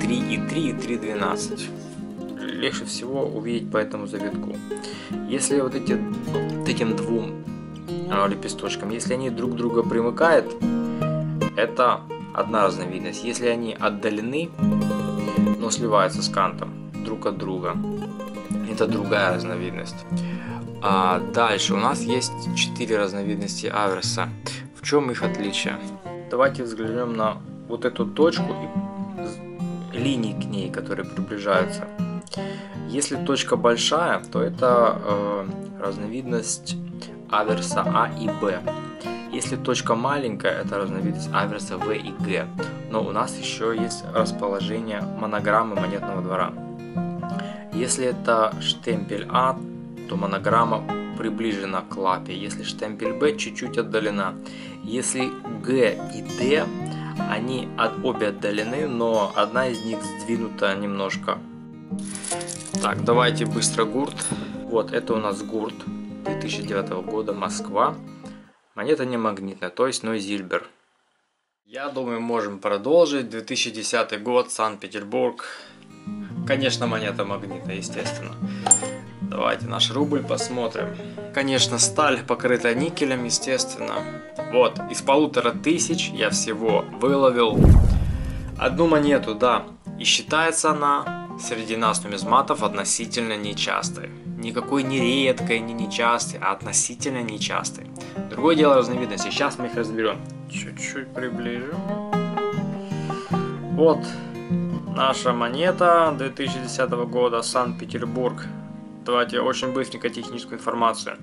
и 3.12. Легче всего увидеть по этому завитку. Если вот этим двум лепесточкам, если они друг друга примыкают, это одна разновидность. Если они отдалены, но сливаются с кантом друг от друга, это другая разновидность. А дальше у нас есть 4 разновидности аверса. В чем их отличие? Давайте взглянем на вот эту точку и линии к ней, которые приближаются. Если точка большая, то это разновидность аверса А и Б. Если точка маленькая, это разновидность аверса В и Г. Но у нас еще есть расположение монограммы монетного двора. Если это штемпель А, то монограмма приближена к лапе. Если штемпель Б, чуть-чуть отдалена. Если Г и Д, они обе отдалены, но одна из них сдвинута немножко. Так, давайте быстро гурт. Вот это у нас гурт 2009 года, Москва. Монета не магнитная, то есть нойзильбер. Я думаю, можем продолжить. 2010 год, Санкт-Петербург. Конечно, монета магнитная, естественно. Давайте наш рубль посмотрим. Конечно, сталь покрыта никелем, естественно. Вот, из 1500 я всего выловил одну монету, да. И считается она среди нас, нумизматов, относительно нечастой. Никакой не редкой, не нечастой, а относительно нечастой. Другое дело разновидности. Сейчас мы их разберем. Чуть-чуть приближу. Вот наша монета 2010 года, Санкт-Петербург. Давайте очень быстренько техническую информацию.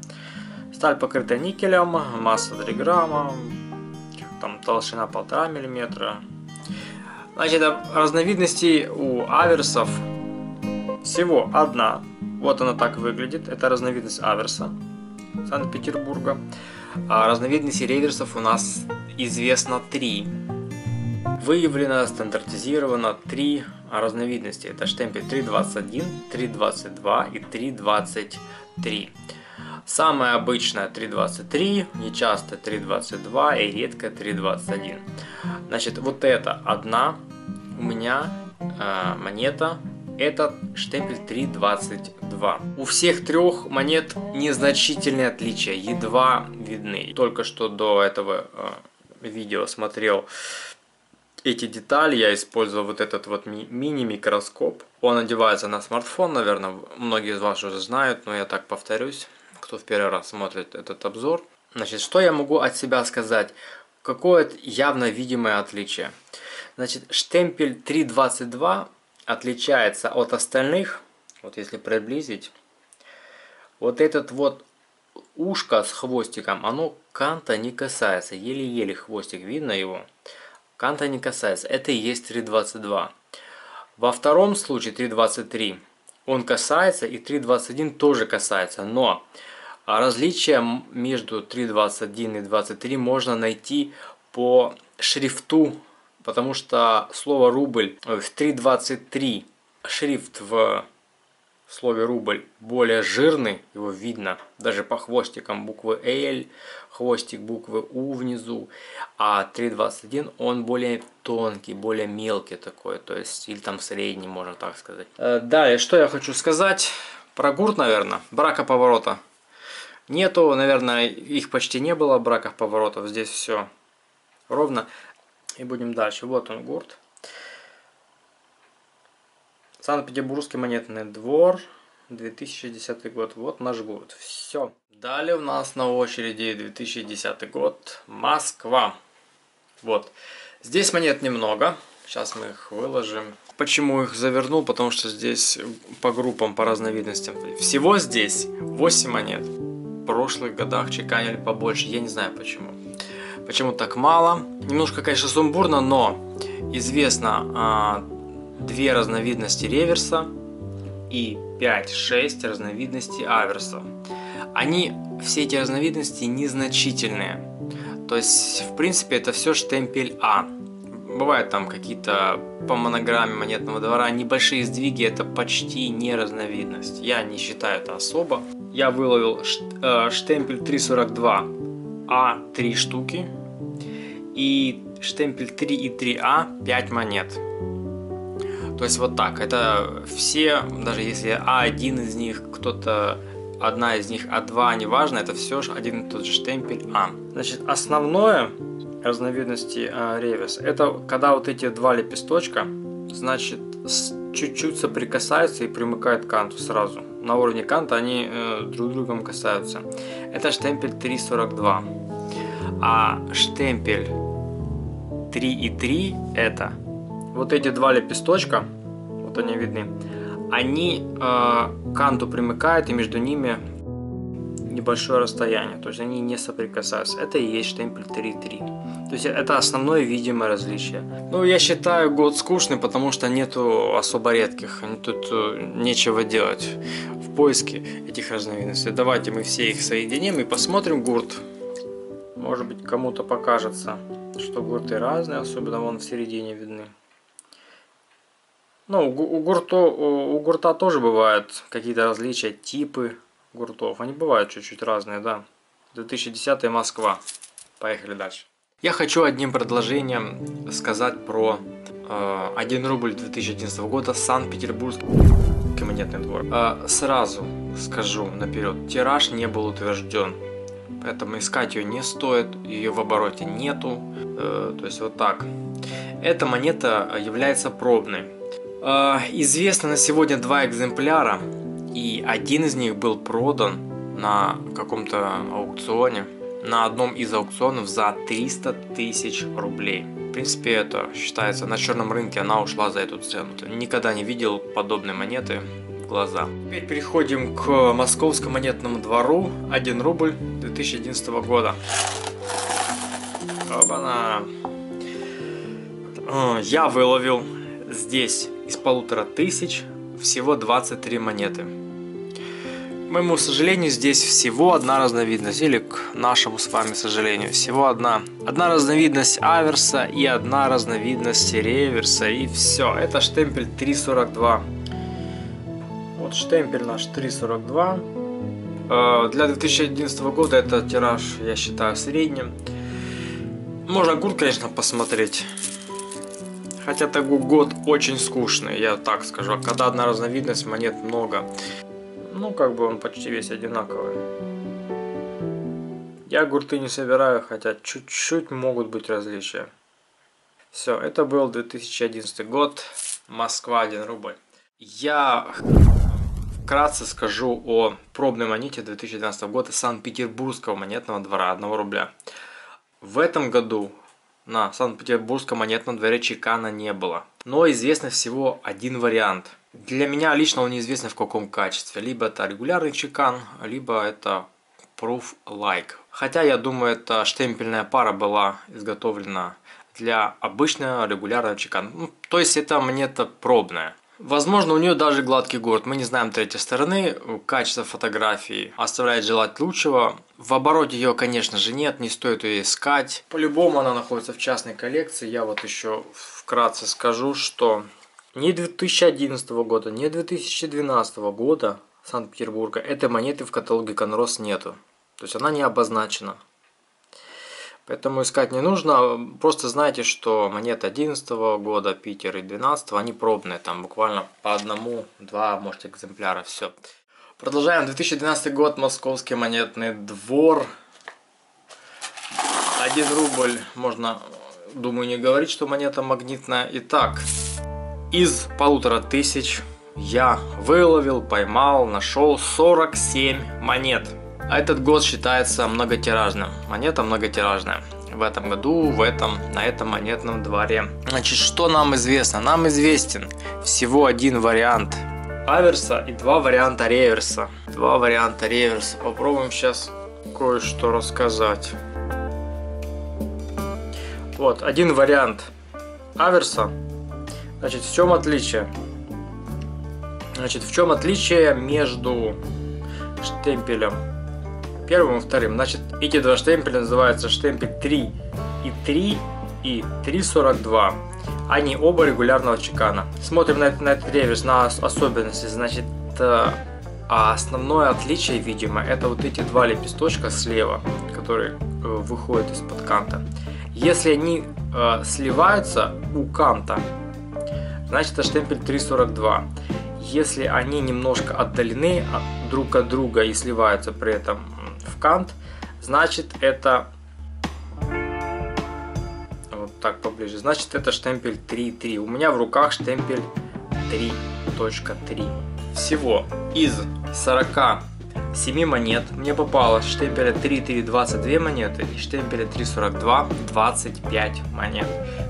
Сталь покрыта никелем, масса 3 грамма, там толщина 1,5 миллиметра. Значит, разновидностей у аверсов всего одна. Вот она так выглядит. Это разновидность аверса Санкт-Петербурга. А разновидностей реверсов у нас известно 3. Выявлено, стандартизировано 3 разновидности. Это штемпель 3.21, 3.22 и 3.23. Самая обычная 3.23, нечасто 3.22 и редко 3.21. Значит, вот это одна у меня монета, это штемпель 3.22. У всех 3 монет незначительные отличия, едва видны. Только что до этого видео смотрел эти детали, я использовал вот этот вот мини-микроскоп. Он одевается на смартфон, наверное, многие из вас уже знают, но я так повторюсь, кто в первый раз смотрит этот обзор. Значит, что я могу от себя сказать? Какое явно видимое отличие? Значит, штемпель 3.22 отличается от остальных. Вот если приблизить, вот этот вот ушко с хвостиком, оно канта не касается. Еле-еле хвостик, видно его. Канта не касается. Это и есть 3.22. Во втором случае 3.23 он касается и 3.21 тоже касается. Но различия между 3.21 и 23 можно найти по шрифту, потому что слово рубль в 3.23, шрифт в слове рубль более жирный, его видно даже по хвостикам буквы L, хвостик буквы U внизу, а 3.21 он более тонкий, более мелкий такой, то есть или там средний, можно так сказать. Далее, что я хочу сказать про гурт, наверное, бракоповорота. Нету, наверное, их почти не было, браков поворотов. Здесь все ровно. И будем дальше. Вот он, гурт. Санкт-Петербургский монетный двор, 2010 год. Вот наш гурт. Все. Далее у нас на очереди 2010 год. Москва. Вот. Здесь монет немного. Сейчас мы их выложим. Почему их завернул? Потому что здесь по группам, по разновидностям. Всего здесь 8 монет. В прошлых годах чеканили побольше, я не знаю почему. Почему так мало? Немножко, конечно, сумбурно, но известно 2 разновидности реверса и 5-6 разновидностей аверса. они, все эти разновидности, незначительные. То есть, в принципе, это все штемпель А. Бывают там какие-то по монограмме монетного двора небольшие сдвиги, это почти не разновидность. Я не считаю это особо. Я выловил штемпель 342 А 3 штуки и штемпель 3 и 3А 5 монет. То есть вот так. Это все, даже если А1 из них, кто-то, одна из них А2, неважно, это все же один и тот же штемпель А. Значит, основное разновидности ревис, это когда вот эти два лепесточка, значит, чуть-чуть соприкасаются и примыкают к канту сразу. На уровне канта они друг другом касаются. Это штемпель 342. А штемпель 3,3 это вот эти два лепесточка, вот они видны, они к канту примыкают и между ними небольшое расстояние, то есть они не соприкасаются. Это и есть штемпель 3,3. То есть это основное видимое различие. Ну, я считаю год скучный, потому что нету особо редких. Тут нечего делать в поиске этих разновидностей. Давайте мы все их соединим и посмотрим гурт. Может быть, кому-то покажется, что гурты разные, особенно вон в середине видны. Ну, у гурта тоже бывают какие-то различия, типы гуртов. Они бывают чуть-чуть разные, да. 2010 Москва. Поехали дальше. Я хочу одним предложением сказать про 1 рубль 2011 года Санкт-Петербургский монетный двор. Сразу скажу наперед, тираж не был утвержден. Поэтому искать ее не стоит, ее в обороте нету. То есть вот так. Эта монета является пробной. Известно на сегодня два экземпляра. И один из них был продан на каком-то аукционе, на одном из аукционов за 300 тысяч рублей. В принципе, это считается, на черном рынке она ушла за эту цену. Никогда не видел подобной монеты в глаза. Теперь переходим к Московскому монетному двору. 1 рубль 2011 года. Опа-на. Я выловил здесь из 1500 всего 23 монеты. К моему сожалению, здесь всего одна разновидность, или к нашему с вами сожалению, всего одна. Одна разновидность аверса и одна разновидность реверса, и все. Это штемпель 342. Вот штемпель наш 342. Для 2011 года это тираж, я считаю, средним. Можно гурт, конечно, посмотреть. Хотя такой год очень скучный, я так скажу. Когда одна разновидность, монет много. Ну, как бы он почти весь одинаковый. Я гурты не собираю, хотя чуть-чуть могут быть различия. Все, это был 2011 год. Москва, 1 рубль. Я вкратце скажу о пробной монете 2012 года Санкт-Петербургского монетного двора 1 рубля. В этом году на Санкт-Петербургском монетном дворе чекана не было. Но известно всего один вариант. Для меня лично он неизвестен в каком качестве. Либо это регулярный чекан, либо это proof-like. Хотя, я думаю, эта штемпельная пара была изготовлена для обычного регулярного чекана. Ну, то есть, это монета пробная. Возможно, у нее даже гладкий гурт. Мы не знаем третьей стороны. Качество фотографии оставляет желать лучшего. В обороте ее, конечно же, нет. Не стоит ее искать. По-любому она находится в частной коллекции. Я вот еще вкратце скажу, что ни 2011 года, ни 2012 года Санкт-Петербурга этой монеты в каталоге Конрос нету. То есть она не обозначена. Поэтому искать не нужно, просто знайте, что монеты 2011 года, Питер и 2012, они пробные, там буквально по одному, два, может, экземпляра, все. Продолжаем, 2012 год, Московский монетный двор, 1 рубль, можно, думаю, не говорить, что монета магнитная. Итак, из 1500 я выловил, поймал, нашел 47 монет. А этот год считается многотиражным. Монета многотиражная. В этом году, на этом монетном дворе. Значит, что нам известно? Нам известен всего один вариант аверса и два варианта реверса. Два варианта реверса. Попробуем сейчас кое-что рассказать. Вот, один вариант аверса. Значит, в чем отличие? Значит, в чем отличие между штемпелем первым и вторым. Значит, эти два штемпеля называются штемпель 3 и 3 и 3,42. Они оба регулярного чекана. Смотрим на этот реверс, на особенности. Значит, основное отличие, видимо, это вот эти два лепесточка слева, которые выходят из-под канта. Если они сливаются у канта, значит, это штемпель 3,42. Если они немножко отдалены друг от друга и сливаются при этом в кант, значит, это вот так поближе, значит, это штемпель 3,3. У меня в руках штемпель 3,3. Всего из 47 монет мне попалось штемпеля 3,3 22 монеты и штемпеля 3,42 25 монет.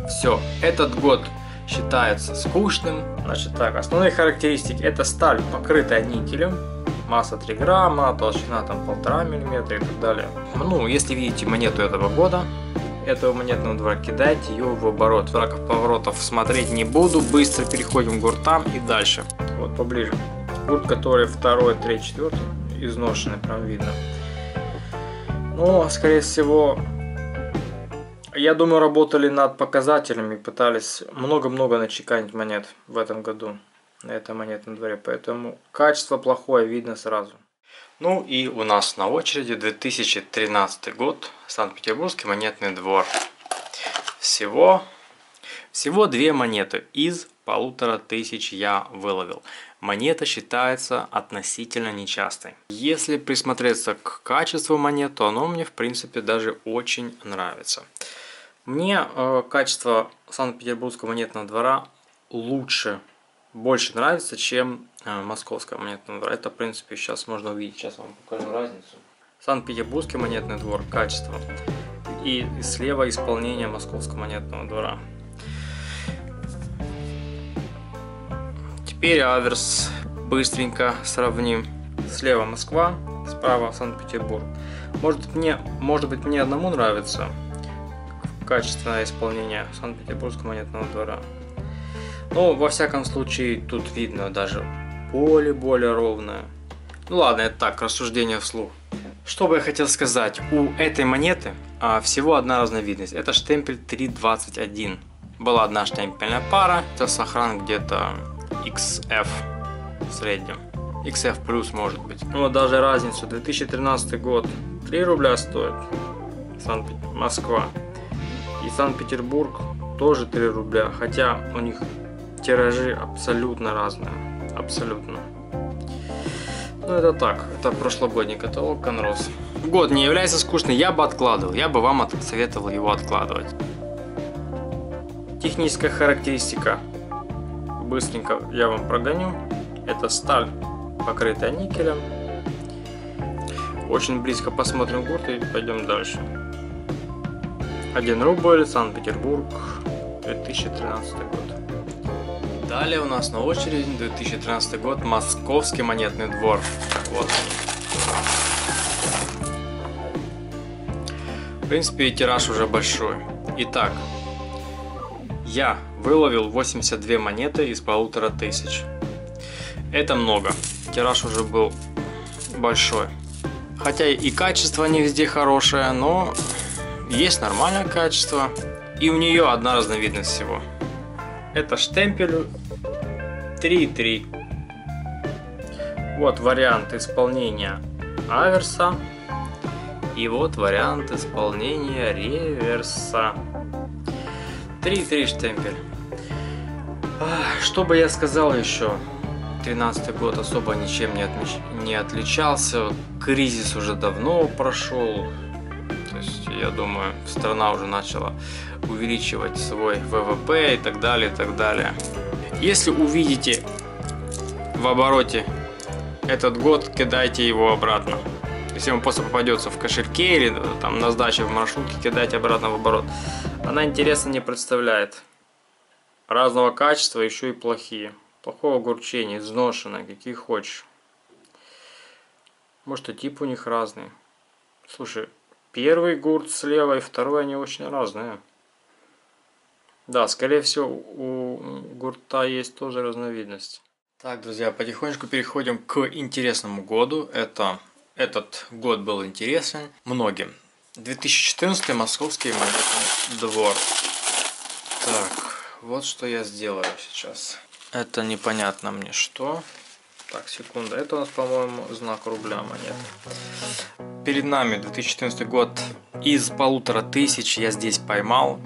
Все, этот год считается скучным. Значит так, основные характеристики: это сталь, покрытая никелем, масса 3 грамма, толщина там 1,5 мм и так далее. Ну, если видите монету этого года, этого монетного двора, кидайте ее в оборот. Врагов поворотов смотреть не буду, быстро переходим к гуртам и дальше. Вот поближе. Гурт, который 2, 3, 4, изношенный, прям видно. Но, скорее всего, я думаю, работали над показателями, пытались много-много начеканить монет в этом году, на этом монетном дворе, поэтому качество плохое, видно сразу. Ну и у нас на очереди 2013 год, Санкт-Петербургский монетный двор. Всего 2 монеты из 1500 я выловил. Монета считается относительно нечастой. Если присмотреться к качеству монет, то оно мне в принципе даже очень нравится. Мне качество Санкт-Петербургского монетного двора больше нравится, чем Московского монетного двора. Это в принципе сейчас можно увидеть. Сейчас вам покажу разницу. Санкт-Петербургский монетный двор, качество, и слева исполнение Московского монетного двора. Теперь аверс быстренько сравним. Слева Москва, справа Санкт-Петербург. Может быть мне одному нравится качественное исполнение Санкт-Петербургского монетного двора. Но во всяком случае тут видно даже более ровное. Ну ладно, это так, рассуждение вслух. Что бы я хотел сказать, у этой монеты всего одна разновидность. Это штемпель 3,21. Была одна штемпельная пара, это сохран где-то XF в среднем, XF плюс может быть. Ну вот даже разницу, 2013 год 3 рубля стоит Москва, и Санкт-Петербург тоже 3 рубля, хотя у них тиражи абсолютно разные, абсолютно. Ну это так, это прошлогодний каталог Конрос. Год не является скучным, я бы откладывал, я бы вам советовал его откладывать. Техническая характеристика. Быстренько я вам прогоню. Это сталь, покрытая никелем. Очень близко посмотрим гурт и пойдем дальше. 1 рубль, Санкт-Петербург, 2013 год. Далее у нас на очереди 2013 год, Московский монетный двор. Вот. В принципе, тираж уже большой. Итак, я выловил 82 монеты из 1500. Это много. Тираж уже был большой. Хотя и качество не везде хорошее, но есть нормальное качество. И у нее одна разновидность всего. Это штемпель 3,3. Вот вариант исполнения аверса. И вот вариант исполнения реверса. 3,3 штемпель. Что бы я сказал еще? 13 год особо ничем не отличался. Кризис уже давно прошел. То есть, я думаю, страна уже начала увеличивать свой ВВП и так далее, и так далее. Если увидите в обороте этот год, кидайте его обратно. Если он просто попадется в кошельке или там на сдаче в маршрутке, кидайте обратно в оборот. Она интереса не представляет. Разного качества, еще и плохие. Плохого огурчения, изношенное, какие хочешь. Может и тип у них разный. Слушай, первый гурт слева и второй они очень разные. Да, скорее всего у гурта есть тоже разновидность. Так, друзья, потихонечку переходим к интересному году. Это Этот год был интересен многим. 2014 Московский монетный двор. Так, вот что я сделаю сейчас. Это непонятно мне что. Так, секунда. Это у нас, по-моему, знак рубля монет. Перед нами 2014 год. Из 1500 я здесь поймал,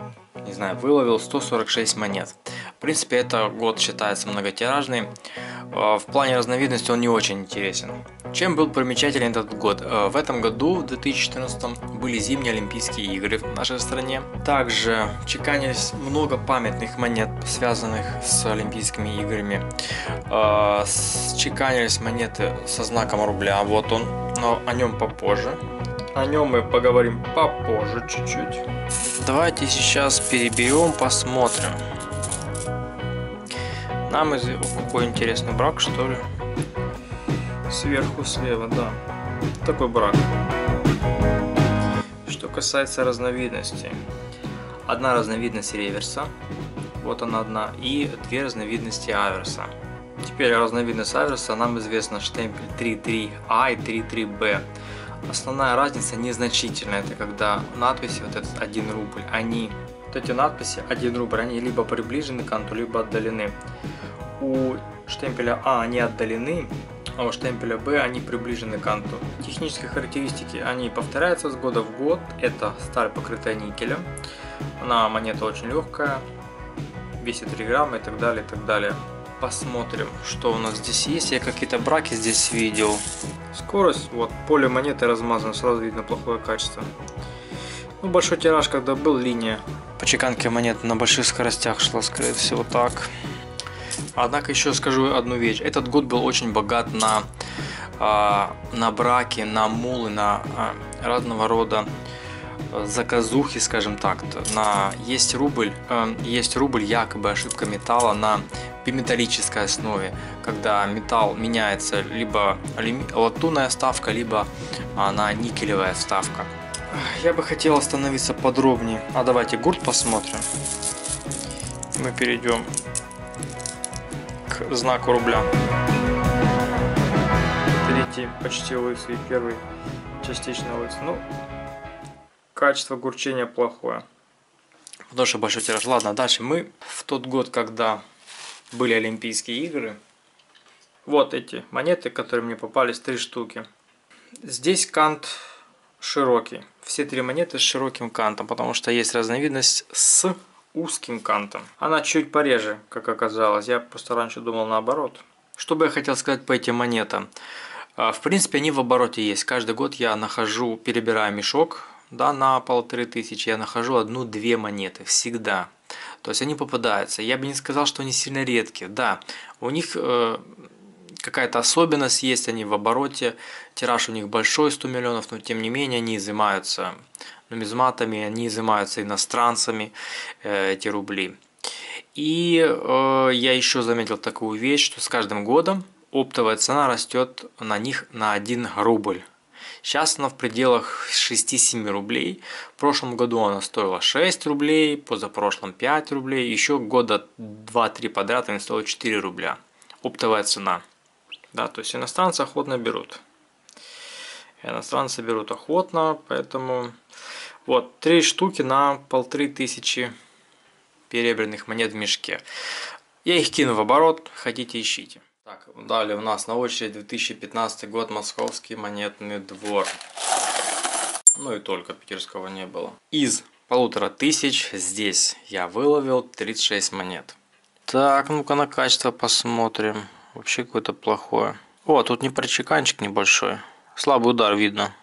не знаю, выловил 146 монет. В принципе, это год считается многотиражный. В плане разновидности он не очень интересен. Чем был примечателен этот год? В этом году, в 2014, были зимние Олимпийские игры в нашей стране. Также чеканились много памятных монет, связанных с Олимпийскими играми. Чеканились монеты со знаком рубля, вот он, но о нем попозже. О нем мы поговорим попозже чуть-чуть. Давайте сейчас переберем, посмотрим. Нам из... какой интересный брак, что ли? Сверху слева, да. Такой брак. Что касается разновидностей. Одна разновидность реверса. Вот она одна. И две разновидности аверса. Теперь разновидность аверса нам известна штемпель 3.3А и 3.3Б. Основная разница незначительная. Это когда надписи, вот этот 1 рубль, они... Вот эти надписи 1 рубль, они либо приближены к канту, либо отдалены. У штемпеля А они отдалены, а у штемпеля Б они приближены к канту. Технические характеристики, они повторяются с года в год. Это сталь, покрытая никелем. Она монета очень легкая, весит 3 грамма и так далее, и так далее. Посмотрим, что у нас здесь есть. Я какие-то браки здесь видел. Скорость, вот, поле монеты размазано, сразу видно плохое качество. Ну, большой тираж, когда был, линия. По чеканке монет на больших скоростях шла, скорее всего, так. Однако еще скажу одну вещь. Этот год был очень богат на браки, на мулы, на разного рода заказухи, скажем так. Есть рубль, якобы ошибка металла на биметаллической основе, когда металл меняется либо латунная вставка, либо на никелевая вставка. Я бы хотел остановиться подробнее. А давайте гурт посмотрим. Мы перейдем к знаку рубля. Третий почти лысый, первый частично лысый. Ну, качество гурчения плохое. Потому что большой тираж. Ладно, дальше мы в тот год, когда были Олимпийские игры. Вот эти монеты, которые мне попались, 3 штуки. Здесь кант широкий. Все 3 монеты с широким кантом, потому что есть разновидность с узким кантом. Она чуть пореже, как оказалось. Я просто раньше думал наоборот. Что бы я хотел сказать по этим монетам? В принципе, они в обороте есть. Каждый год я нахожу, перебирая мешок, да, на 1500, я нахожу 1-2 монеты всегда. То есть они попадаются. Я бы не сказал, что они сильно редкие. Да, у них... какая-то особенность есть, они в обороте, тираж у них большой, 100 миллионов, но тем не менее они изымаются нумизматами, они изымаются иностранцами, эти рубли. И я еще заметил такую вещь, что с каждым годом оптовая цена растет на них на 1 рубль. Сейчас она в пределах 6-7 рублей. В прошлом году она стоила 6 рублей, позапрошлом 5 рублей, еще года 2-3 подряд она стоила 4 рубля. Оптовая цена. Да, то есть иностранцы охотно берут. Иностранцы берут охотно, поэтому вот 3 штуки на 1500 серебряных монет в мешке. Я их кину в оборот, хотите ищите. Так, далее у нас на очереди 2015 год, Московский монетный двор. Ну и только, питерского не было. Из 1500 здесь я выловил 36 монет. Так, ну-ка на качество посмотрим. Вообще какое-то плохое. О, тут не прочеканчик небольшой. Слабый удар видно.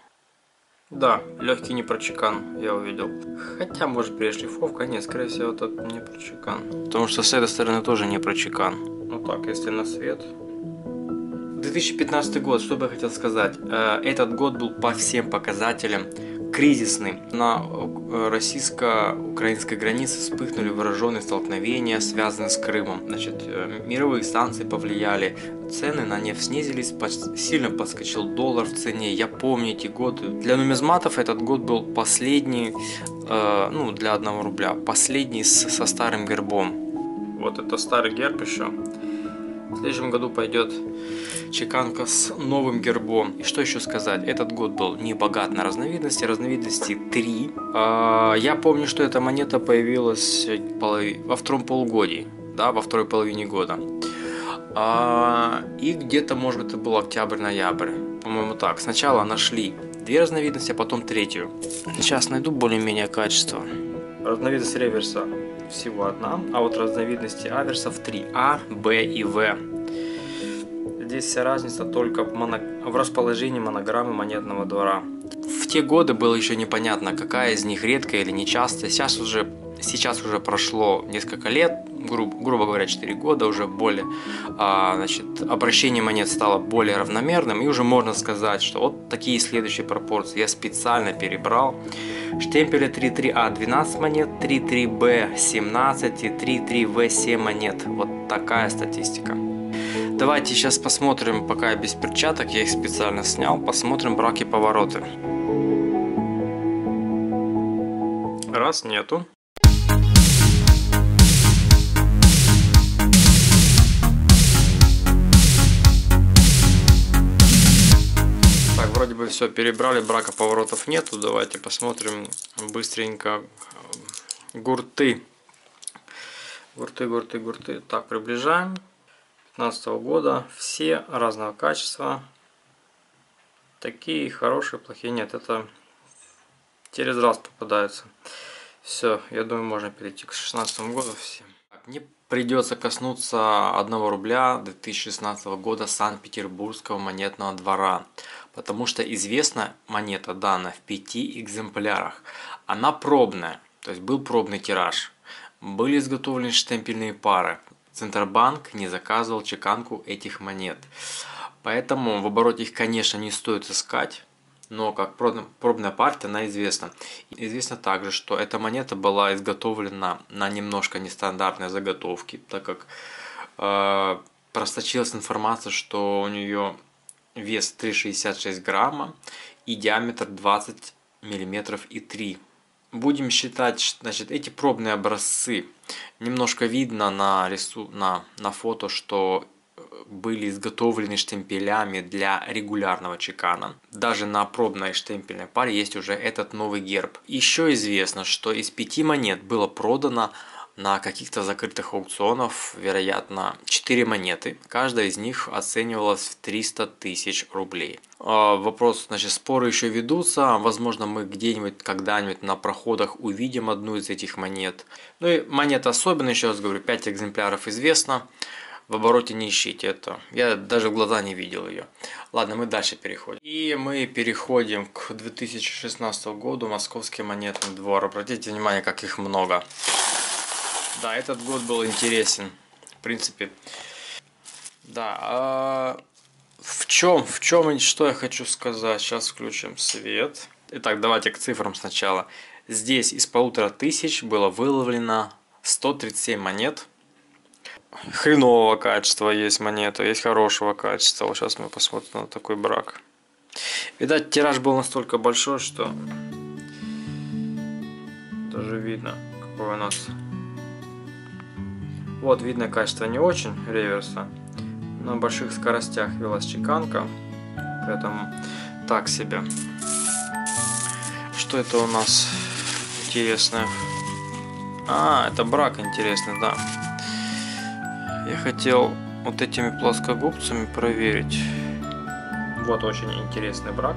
Да, легкий не прочекан, я увидел. Хотя, может, перешлифовка. Нет, скорее всего, тут не прочекан. Потому что с этой стороны тоже не прочекан. Ну так, если на свет. 2015 год, что бы я хотел сказать. Этот год был по всем показателям кризисный. На российско-украинской границе вспыхнули вооруженные столкновения, связанные с Крымом. Значит, мировые санкции повлияли, цены на нефть снизились, сильно подскочил доллар в цене. Я помню эти годы. Для нумизматов этот год был последний, ну, для 1 рубля, последний со старым гербом. Вот это старый герб еще. В следующем году пойдет чеканка с новым гербом. И что еще сказать? Этот год был не богат на разновидности. Разновидности 3. Я помню, что эта монета появилась во втором полугодии. Да, во второй половине года. И где-то, может быть, это был октябрь-ноябрь. По-моему, так. Сначала нашли 2 разновидности, а потом 3-ю. Сейчас найду более-менее качество. Разновидность реверса всего 1, а вот разновидности аверсов 3. А, Б и В. Здесь вся разница только в расположении монограммы монетного двора. В те годы было еще непонятно, какая из них редкая или нечастая. Сейчас уже прошло несколько лет, грубо говоря, 4 года, уже более, обращение монет стало более равномерным, и уже можно сказать, что вот такие следующие пропорции. Я специально перебрал. Штемпели 33А 12 монет, 33Б 17 и 33В 7 монет. Вот такая статистика. Давайте сейчас посмотрим, пока я без перчаток, я их специально снял, посмотрим браки повороты. Раз, нету. Вроде бы все перебрали, брака поворотов нету. Давайте посмотрим быстренько гурты. Гурты. Так, приближаем. 15-го года. Все разного качества. Такие хорошие, плохие. Нет, это через раз попадаются. Все, я думаю, можно перейти к 16-му году. Все. Мне придется коснуться 1 рубля 2016 года Санкт-Петербургского монетного двора, потому что известна монета дана в 5 экземплярах. Она пробная, то есть был пробный тираж, были изготовлены штемпельные пары. Центробанк не заказывал чеканку этих монет, поэтому в обороте их, конечно, не стоит искать. Но как пробная партия она известна. Известно также, что эта монета была изготовлена на немножко нестандартной заготовке, так как просочилась информация, что у нее вес 3,66 грамма и диаметр 20 миллиметров и 3. Будем считать, значит, эти пробные образцы. Немножко видно на фото, что были изготовлены штемпелями для регулярного чекана. Даже на пробной штемпельной паре есть уже этот новый герб. Еще известно, что из 5 монет было продано на каких-то закрытых аукционах, вероятно, 4 монеты. Каждая из них оценивалась в 300 тысяч рублей. Вопрос, значит, споры еще ведутся. Возможно, мы где-нибудь, когда-нибудь на проходах увидим одну из этих монет. Ну и монета особенно, еще раз говорю, 5 экземпляров известно. В обороте не ищите это. Я даже в глаза не видел ее. Ладно, мы дальше переходим. И мы переходим к 2016 году. Московский монетный двор. Обратите внимание, как их много. Да, этот год был интересен. В принципе. Да. Что я хочу сказать? Сейчас включим свет. Итак, давайте к цифрам сначала. Здесь из 1500 было выловлено 137 монет. Хренового качества есть монета, есть хорошего качества. Вот сейчас мы посмотрим на такой брак. Видать, тираж был настолько большой, что даже видно, какой у нас. Вот, видно, качество не очень реверса. На больших скоростях велась чеканка, поэтому так себе. Что это у нас интересное? А, это брак интересный, да. Я хотел вот этими плоскогубцами проверить. Вот очень интересный брак.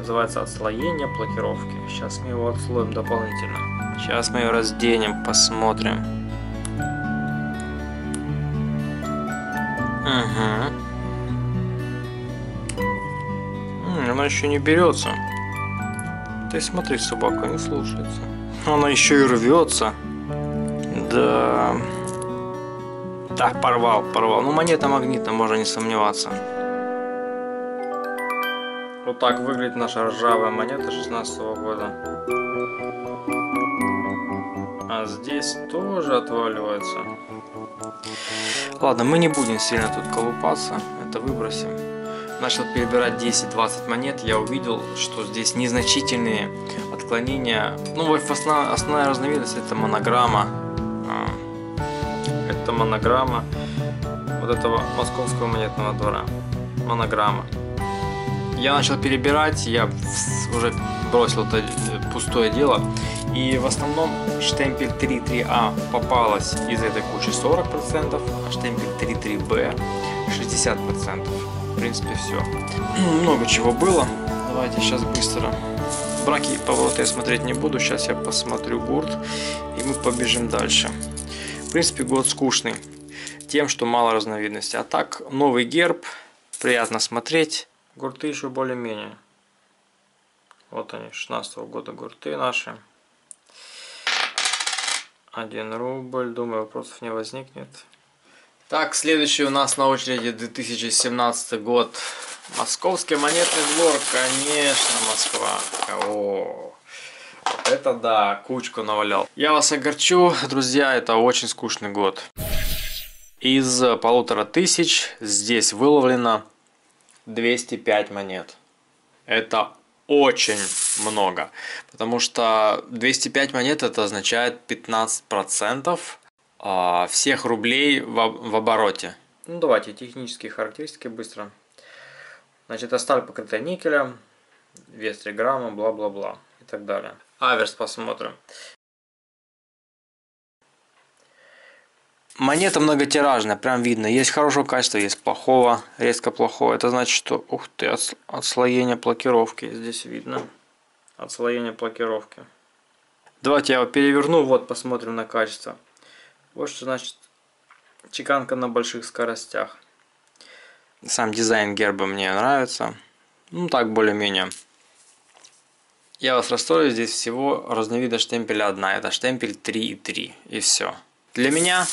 Называется отслоение плокировки. Сейчас мы его отслоим дополнительно. Сейчас мы ее разденем, посмотрим. Угу. Она еще не берется. Ты смотри, собака не слушается. Она еще и рвется. Да... Да, порвал. Ну, монета магнитная, можно не сомневаться. Вот так выглядит наша ржавая монета 16-го года. А здесь тоже отваливается. Ладно, мы не будем сильно тут колупаться. Это выбросим. Начал перебирать 10-20 монет. Я увидел, что здесь незначительные отклонения. Ну, основная разновидность это монограмма. Это монограмма. вот этого Московского монетного двора, монограмма. Я начал перебирать, я уже бросил это пустое дело. И в основном штемпель 33А попалась из этой кучи 40%, а штемпель 33Б 60%. В принципе, все. Много чего было. Давайте сейчас быстро. Браки и повороты я смотреть не буду. Сейчас я посмотрю ГУРТ, и мы побежим дальше. В принципе, год скучный тем, что мало разновидностей. А так, новый герб, приятно смотреть. ГУРТы еще более-менее. Вот они, 16-го года ГУРТы наши. 1 рубль, думаю, вопросов не возникнет. Так, следующий у нас на очереди 2017 год. Московский монетный двор, конечно, Москва. О, вот это да, кучку навалял. Я вас огорчу, друзья, это очень скучный год. Из 1500 здесь выловлено 205 монет. Это очень много, потому что 205 монет это означает 15% всех рублей в обороте. Ну давайте технические характеристики быстро. Значит, сталь покрыта никелем, вес 3 грамма, бла-бла-бла и так далее. Аверс посмотрим. Монета многотиражная, прям видно, есть хорошего качества, есть плохого, резко плохого. Это значит, что, ух ты, отслоение плакировки, здесь видно, отслоение плакировки. Давайте я его переверну, вот посмотрим на качество. Вот что значит чеканка на больших скоростях. Сам дизайн герба мне нравится. Ну так, более-менее. Я вас расстроил, здесь всего разновидность штемпеля одна. Это штемпель 3.3. И все. Для меня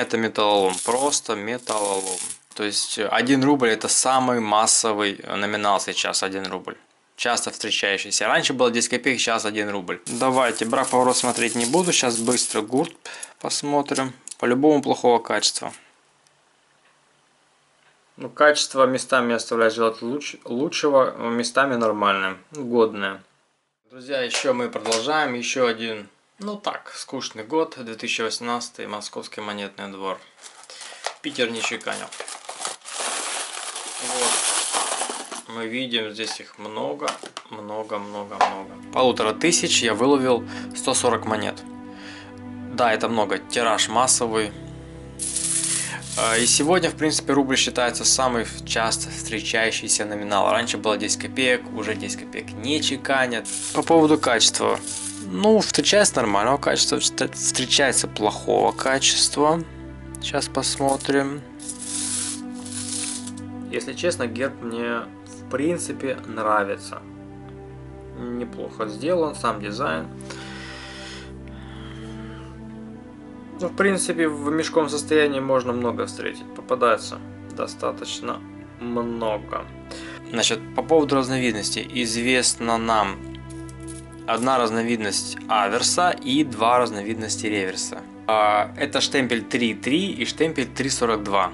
это металлолом. Просто металлолом. То есть 1 рубль это самый массовый номинал сейчас. 1 рубль. Часто встречающийся. Раньше было 10 копеек, сейчас 1 рубль. Давайте, брак-поворот смотреть не буду. Сейчас быстро гурт посмотрим. По-любому плохого качества. Ну, качество местами оставляет желать лучшего, местами нормальное, годное. Друзья, еще мы продолжаем. Еще один, ну так, скучный год, 2018, Московский монетный двор. Питер не чеканил. Вот, мы видим, здесь их много. 1500 я выловил 140 монет. Да, это много, тираж массовый. И сегодня, в принципе, рубль считается самый часто встречающийся номинал. Раньше было 10 копеек, уже 10 копеек не чеканят. По поводу качества. Ну, встречается нормального качества, встречается плохого качества. Сейчас посмотрим. Если честно, герб мне, в принципе, нравится. Неплохо сделан, сам дизайн. Ну, в принципе, в мешковом состоянии можно много встретить. Попадается достаточно много. Значит, по поводу разновидностей. Известна нам одна разновидность аверса и два разновидности реверса. Это штемпель 3.3 и штемпель 3.42.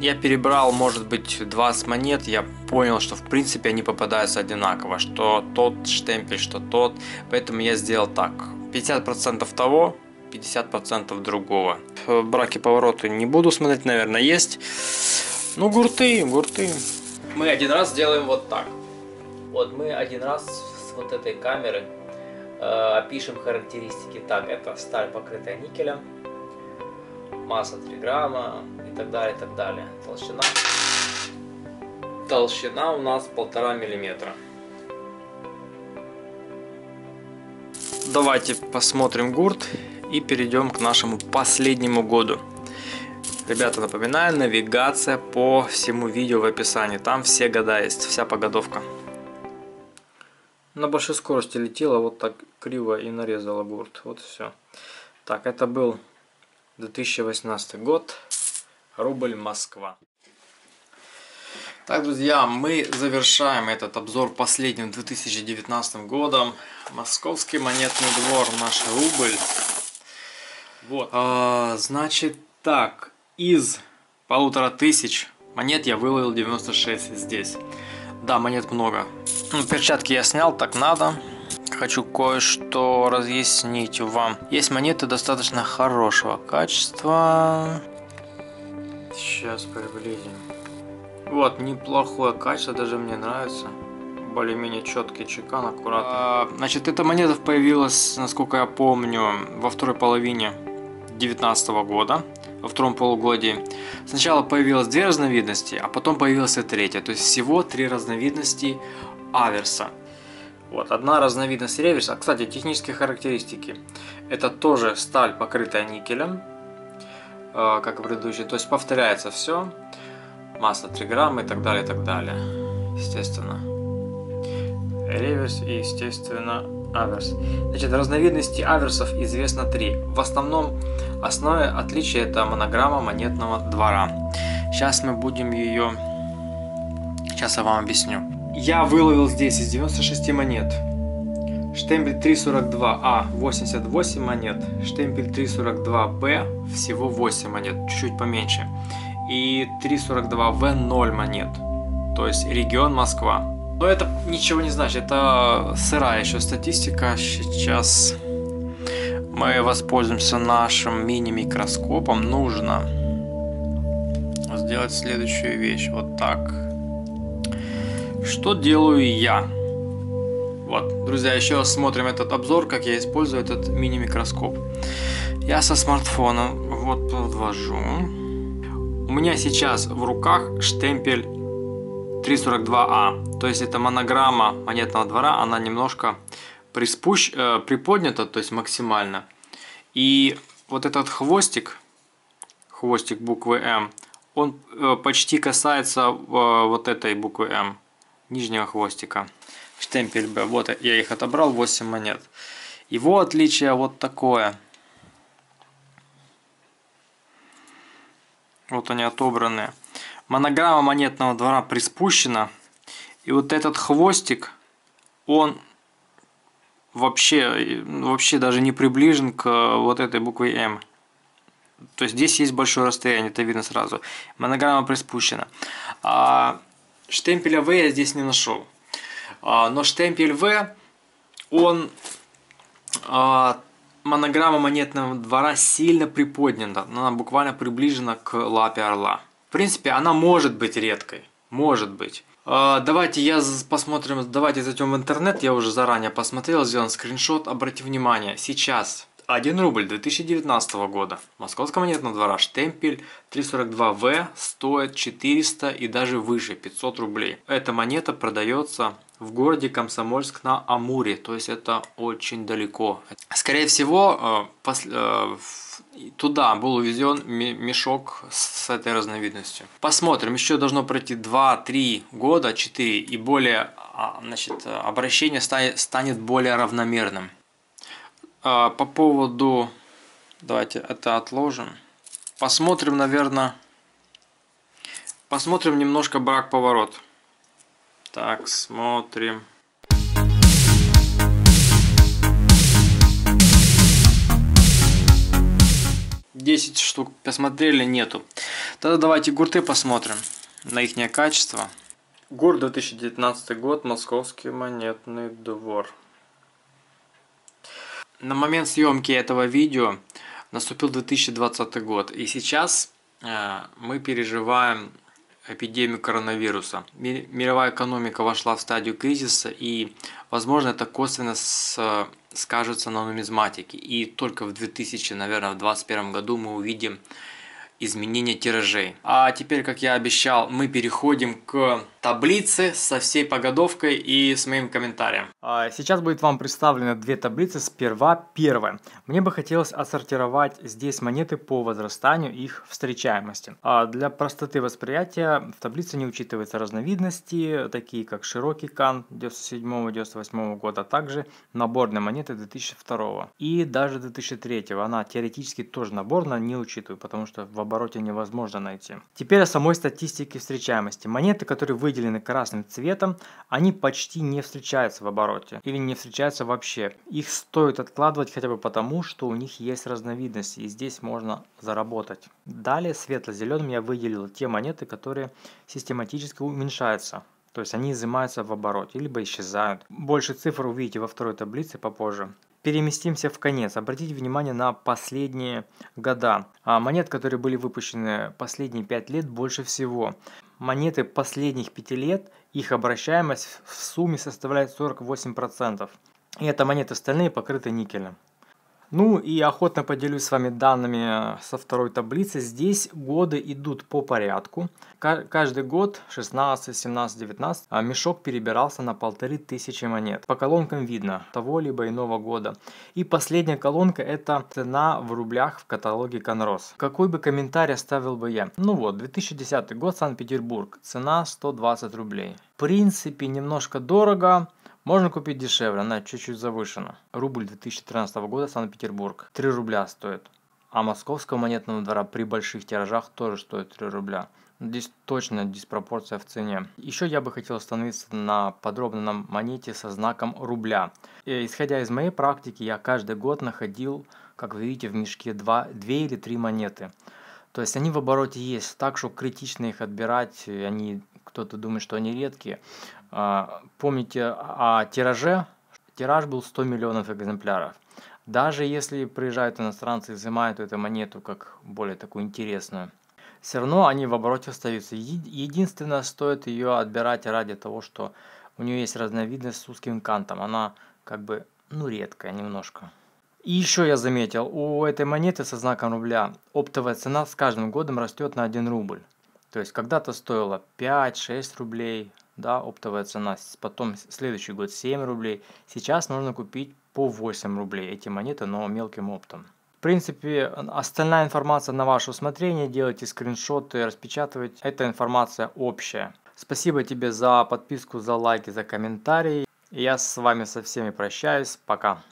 Я перебрал, может быть, 20 монет. Я понял, что, в принципе, они попадаются одинаково. Что тот штемпель, что тот. Поэтому я сделал так. 50% того... 50% другого. Браки, повороты не буду смотреть, наверное, есть. Ну, гурты. Мы один раз делаем вот так. Вот мы один раз с вот этой камеры опишем характеристики. Так, это сталь, покрытая никелем. Масса 3 грамма и так далее, и так далее. Толщина. Толщина у нас 1,5 миллиметра. Давайте посмотрим гурт и перейдем к нашему последнему году. Ребята, напоминаю, навигация по всему видео в описании. Там все года есть, вся погодовка. На большой скорости летела, вот так криво и нарезала гурт. Вот все. Так, это был 2018 год. Рубль Москва. Так, друзья, мы завершаем этот обзор последним 2019 годом. Московский монетный двор, наш рубль. Вот. Значит так, из 1500 монет я выловил 96 здесь. Да, монет много. Ну, перчатки я снял, так надо. Хочу кое-что разъяснить вам. Есть монеты достаточно хорошего качества. сейчас приблизим. Вот, неплохое качество, даже мне нравится. Более-менее четкий чекан, аккуратно. Значит, эта монета появилась, насколько я помню, во второй половине 2019 года, во втором полугодии. Сначала появилось 2 разновидности, а потом появилась и 3-я. То есть всего 3 разновидности аверса. Вот, одна разновидность реверса. Кстати, технические характеристики. Это тоже сталь, покрытая никелем, как и предыдущие. То есть повторяется все. Масса 3 грамма и так далее, и так далее. Естественно. Реверс и, естественно, аверс. Значит, разновидности аверсов известно 3. В основном, основное отличие — это монограмма монетного двора. Сейчас мы будем ее... Сейчас я вам объясню. Я выловил здесь из 96 монет. Штемпель 342А 88 монет. Штемпель 342Б всего 8 монет, чуть-чуть поменьше. И 342В 0 монет. То есть регион Москва. Но это ничего не значит, это сырая еще статистика. Сейчас мы воспользуемся нашим мини-микроскопом. Нужно сделать следующую вещь. Вот так. Что делаю я? Вот, друзья, еще раз смотрим этот обзор, как я использую этот мини-микроскоп. Я со смартфона вот подвожу. У меня сейчас в руках штемпель 342А, то есть это монограмма монетного двора, она немножко приподнята, то есть максимально. И вот этот хвостик буквы М, он почти касается вот этой буквы М, нижнего хвостика. Штемпель Б, вот я их отобрал, 8 монет. Его отличие вот такое. Вот они отобраны. Монограмма монетного двора приспущена. И вот этот хвостик, он вообще даже не приближен к вот этой букве М. То есть здесь есть большое расстояние, это видно сразу. Монограмма приспущена. А штемпеля В я здесь не нашел. Но штемпель В, он... Монограмма монетного двора сильно приподнята, но она буквально приближена к лапе орла. В принципе, она может быть редкой, может быть. Давайте зайдем в интернет, я уже заранее посмотрел, сделан скриншот. Обратите внимание, сейчас 1 рубль 2019 года, Московского монетного двора, штемпель 342В стоит 400 и даже выше, 500 рублей. Эта монета продается в городе Комсомольск на Амуре, то есть это очень далеко. Скорее всего, туда был увезен мешок с этой разновидностью. Посмотрим, еще должно пройти 2-3 года, 4, и более, значит, обращение станет более равномерным. По поводу... Давайте это отложим. Посмотрим, наверное... Посмотрим немножко брак-поворот. Так, смотрим. Десять штук посмотрели, нету. Тогда давайте гурты посмотрим на их качество. ГУРТ 2019 год, Московский монетный двор. На момент съемки этого видео наступил 2020 год. И сейчас мы переживаем эпидемию коронавируса. Мировая экономика вошла в стадию кризиса, и, возможно, это косвенно скажется на нумизматике. И только в 2021 году мы увидим изменение тиражей. А теперь, как я обещал, мы переходим к таблице со всей погодовкой и с моим комментарием. Сейчас будет вам представлено 2 таблицы. Сперва первая. Мне бы хотелось отсортировать здесь монеты по возрастанию их встречаемости. Для простоты восприятия в таблице не учитываются разновидности, такие как широкий кан 97-98 года, а также наборные монеты 2002 и даже 2003. Она теоретически тоже наборная, не учитываю, потому что в обороте невозможно найти. Теперь о самой статистике встречаемости. Монеты, которые выделены красным цветом, они почти не встречаются в обороте или не встречаются вообще. Их стоит откладывать хотя бы потому, что у них есть разновидности, и здесь можно заработать. Далее светло-зеленым я выделил те монеты, которые систематически уменьшаются. То есть они изымаются в обороте, либо исчезают. Больше цифр увидите во второй таблице попозже. переместимся в конец. Обратите внимание на последние года. Монет, которые были выпущены последние 5 лет, больше всего. Монеты последних 5 лет, их обращаемость в сумме составляет 48%. И это монеты стальные, покрыты никелем. Ну и охотно поделюсь с вами данными со второй таблицы. Здесь годы идут по порядку. Каждый год, 16, 17, 19, мешок перебирался на 1500 монет. По колонкам видно того либо иного года. И последняя колонка — это цена в рублях в каталоге Конрос. Какой бы комментарий оставил бы я? Ну вот, 2010 год, Санкт-Петербург, цена 120 рублей. В принципе, немножко дорого. Можно купить дешевле, она чуть-чуть завышена. Рубль 2013 года, Санкт-Петербург, 3 рубля стоит. А Московского монетного двора при больших тиражах тоже стоит 3 рубля. Здесь точно диспропорция в цене. Еще я бы хотел остановиться подробно на монете со знаком рубля. И, исходя из моей практики, я каждый год находил, как вы видите, в мешке 2 или 3 монеты. То есть они в обороте есть, так что критично их отбирать, кто-то думает, что они редкие. Помните о тираже? Тираж был 100 миллионов экземпляров. Даже если приезжают иностранцы и изымают эту монету как более такую интересную, все равно они в обороте остаются. Единственное, стоит ее отбирать ради того, что у нее есть разновидность с узким кантом. Она как бы, ну, редкая немножко. И еще я заметил, у этой монеты со знаком рубля оптовая цена с каждым годом растет на 1 рубль. То есть когда-то стоило 5-6 рублей. Да, оптовая цена, потом следующий год 7 рублей. Сейчас можно купить по 8 рублей эти монеты, но мелким оптом. В принципе, остальная информация на ваше усмотрение. Делайте скриншоты, распечатывайте. Эта информация общая. Спасибо тебе за подписку, за лайки, за комментарии. Я с вами со всеми прощаюсь. Пока.